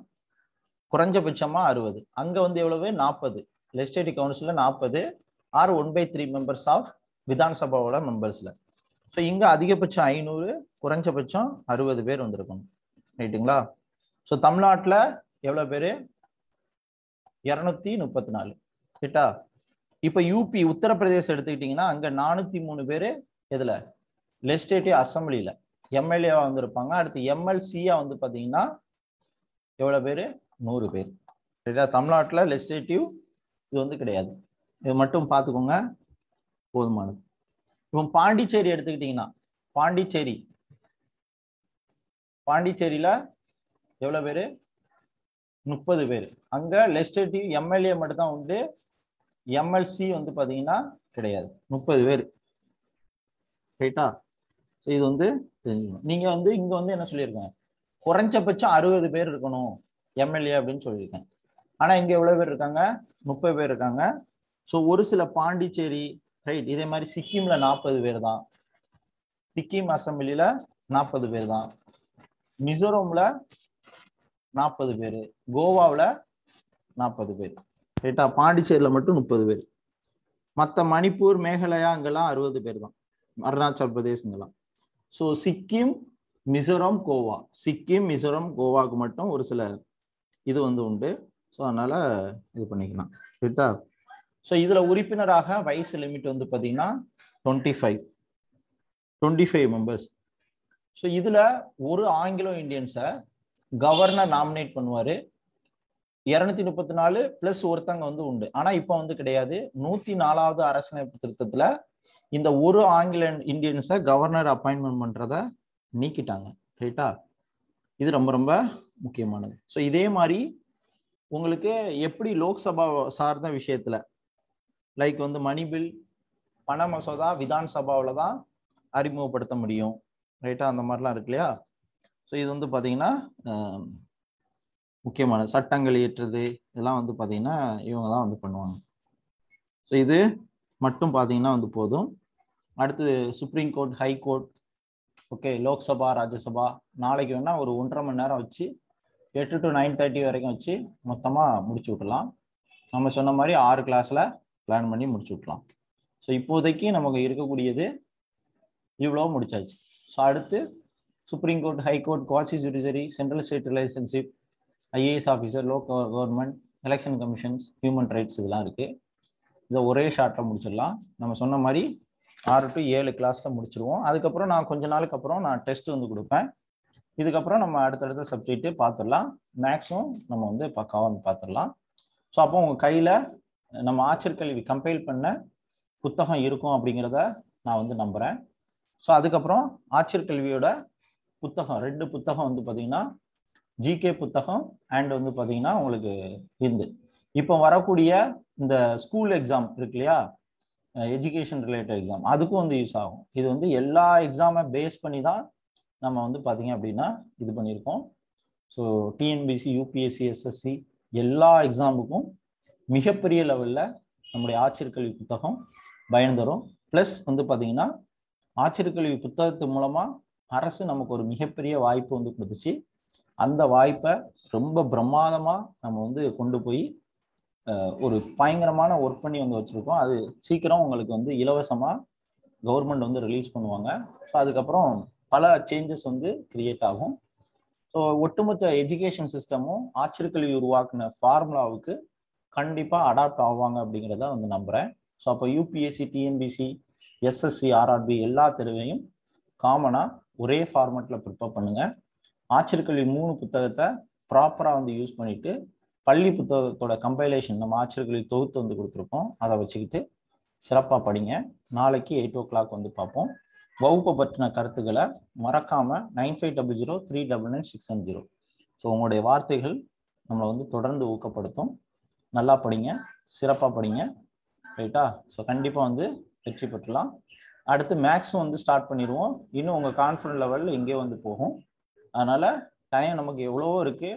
குறைஞ்சபட்சமா 60. அங்க வந்து எவ்வளவு 40. Legislative Council 40 or 1/3 members of Vidhan Sabha members. So இங்க அதிகபட்சம் 500, குறைஞ்சபட்சம் 60 பேர் வந்திருக்கும். ரைட்டுங்களா? So தமிழ்நாட்டுல எவ்வளவு பேர்? 234. ரைட்டா? இப்போ யூபி உத்தரப்பிரதேச எடுத்துக்கிட்டீங்கன்னா அங்க 403 பேர் எதுல? Legislative Assemblyல. MLA வந்திருப்பாங்க. அடுத்து MLCA வந்து பாத்தீங்கன்னா எவ்வளவு பேர்? 100 பேர். சரியா? தமிழ்நாட்டுல லெஜிஸ்லேட்டிவ் இது வந்து கிடையாது. இது மட்டும் பாத்துக்கோங்க. போதுமானது. இப்போ பாண்டிச்சேரி எடுத்துக்கிட்டீங்கன்னா பாண்டிச்சேரியில எவ்வளவு பேர்? 30 பேர். அங்க லெஜிஸ்லேட்டிவ் MLA மட்டும் தான் உண்டு. MLC வந்து பாத்தீங்கன்னா கிடையாது. 30 பேர். ரைட்டா? இது வந்து நீங்க வந்து இங்க வந்து என்ன சொல்லிருக்கேன்? குறைஞ்சபட்சம் 60 பேர் இருக்கணும் எம்எல்ஏ அப்படினு சொல்லிருக்கேன். ஆனா இங்க எவ்வளவு பேர் இருக்காங்க? 30 பேர் இருக்காங்க. சோ ஒரு சில பாண்டிச்சேரி, ரைட், இதே மாதிரி சிக்கிம்ல 40 பேர் தான். சிக்கிம் அசம்பிளில 40 பேர் தான். மிசோரம்ல 40 பேர், கோவாவுல 40 பேர். ரைட்டா? பாண்டிச்சேரியில மட்டும் 30 பேர். மத்த மணிப்பூர், மேகாலயா அங்கலாம் 60 பேர் தான். அருணாச்சல் பிரதேஷ் அங்கலாம். So Sikkim, Mizoram, Goa. Sikkim, Mizoram, Goa க்கு மட்டும் ஒரு சில இது வந்து உண்டு. சோ அதனால இது பண்ணிக்கலாம். ரைட்டா? சோ இதுல உறுப்பினராக வயசு லிமிட் வந்து பாத்தீங்கன்னா 25 members. சோ இதுல ஒரு ஆங்கிலோ இந்தியன்ஸ கவர்னர் நாமினேட் பண்ணுவாரு. 234 பிளஸ் ஒருத்தங்க வந்து உண்டு. ஆனா இப்போ வந்து கிடையாது. 104வது அரசியலமைப்பு திருத்தத்துல இந்த ஒரு ஆங்கில இந்தியன்ஸை கவர்னர் அப்பாயின்ட்மென்ட் பண்றத நீக்கிட்டாங்க. ரைட்டா? இது ரொம்ப ரொம்ப முக்கியமானது. சோ இதே மாதிரி உங்களுக்கு எப்படி லோக்சபா சார்ந்த விஷயத்துல like on the money bill, Panamasoda, Vidhan Sabha, Arimo Patamudio, right on the Marla Clear. So is on the Padina, okay, Satangalate, they allow on the Padina, you allow on the Panon. So either Matum Padina on the Podum, at the Supreme Court, High Court, okay, Lok Sabha, Rajya Sabha, Nalaguna or Untramanarachi, 8 to 9:30 or Ganchi, Matama, Murchutla, Namasonamari, R class la, plan money Murchutla. So Ipotheki, Namagirko Kudiade, you love Murchach, Sadate, Supreme Court, High Court, Quasi Judiciary, Central State Relationship, IAS Officer, Local Government, Election Commissions, Human Rights, the Ore Shatra Murchula, Namasonamari. R2 class la mudichuvom adukapra na konja naalukku appuram na test undu kudupen idukapra nama adutha subject paathalam maximum nama undu pakkawa paathalam so appo unga kaiyila nama Aatchiyar Kalvi compile panna puthagam irukum abingiradha na undu nambren so adukapram Aatchiyar Kalviyoda puthagam rendu puthagam undu pathina GK puthagam and undu pathina ungalku irundu ipo varakudiya inda school exam irukliya education related exam. அதுக்கு வந்து use ஆகும். இது வந்து எல்லா எக்ஸாமை base பண்ணி தான் நம்ம வந்து பாத்தீங்க அப்படினா இது பண்ணிருக்கோம். சோ TNBC, UPSC, SSC எல்லா எக்ஸாமுக்கும் மிகப்பெரிய லெவல்ல நம்மளுடைய ஆட்சியர் கல்வி புத்தகம் பயன் தரும். பிளஸ் வந்து பாத்தீங்கன்னா ஆட்சியர் கல்வி புத்தகத்து மூலமா அரசு நமக்கு ஒரு மிகப்பெரிய வாய்ப்பு வந்து கொடுத்துச்சு. அந்த வாய்ப்பை ரொம்ப பிரம்மாதமா நம்ம வந்து கொண்டு போய் ஒரு பயங்கரமான வர்க் பண்ணி வந்து வச்சிருக்கோம் அது சீக்கிரம் உங்களுக்கு வந்து இலவசமா கவர்மெண்ட் வந்து ரிலீஸ் பண்ணுவாங்க சோ அதுக்கு அப்புறம் பல चेंजेस வந்து கிரியேட் ஆகும் சோ ஒட்டுமொத்த எஜுகேஷன் சிஸ்டமும் ஆட்சியர் கல்வி உருவாக்குன ஃபார்முலாவுக்கு கண்டிப்பா அடாப்ட் ஆவாங்க அப்படிங்கறத வந்து நம்புறேன் சோ அப்ப யுபிஎஸ்சி டிஎன்பிசி எஸ்எஸ்சி ஆர்ஆர்பி எல்லா தேர்வையும் காமனா ஒரே ஃபார்மட்ல ப்ரிப்பேர் பண்ணுங்க ஆட்சியர் கல்வி மூணு புத்தகத்தை ப்ராப்பரா வந்து யூஸ் பண்ணிட்டு பள்ளி புத்தகத்தோட கம்பைலேஷன் நம்ம ஆட்சியர் கல்வி தொகுத்து வந்து கொடுத்திருக்கோம் அதை வச்சுக்கிட்டு சிறப்பா படிங்க நாளைக்கு 8 o'clock வந்து பார்ப்போம் வகுப்பு பற்றின கருத்துக்களை மறக்காம 9500399670 ஸோ உங்களுடைய வார்த்தைகள் நம்மளை வந்து தொடர்ந்து ஊக்கப்படுத்தும் நல்லா படிங்க சிறப்பா படிங்க ரைட்டா ஸோ கண்டிப்பா வந்து வெற்றி பெற்றலாம் அடுத்து மேக்ஸும் வந்து ஸ்டார்ட் பண்ணிடுவோம் இன்னும் உங்க கான்ஃபிடன்ட் லெவலில் எங்கே வந்து போகும் அதனால டைம் நமக்கு எவ்வளவோ இருக்கு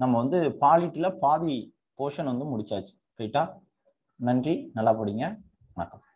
நம்ம வந்து பாலிட்டில பாதி போர்ஷன் வந்து முடிச்சாச்சு ரைட்டா நன்றி நல்லா படிங்க வணக்கம்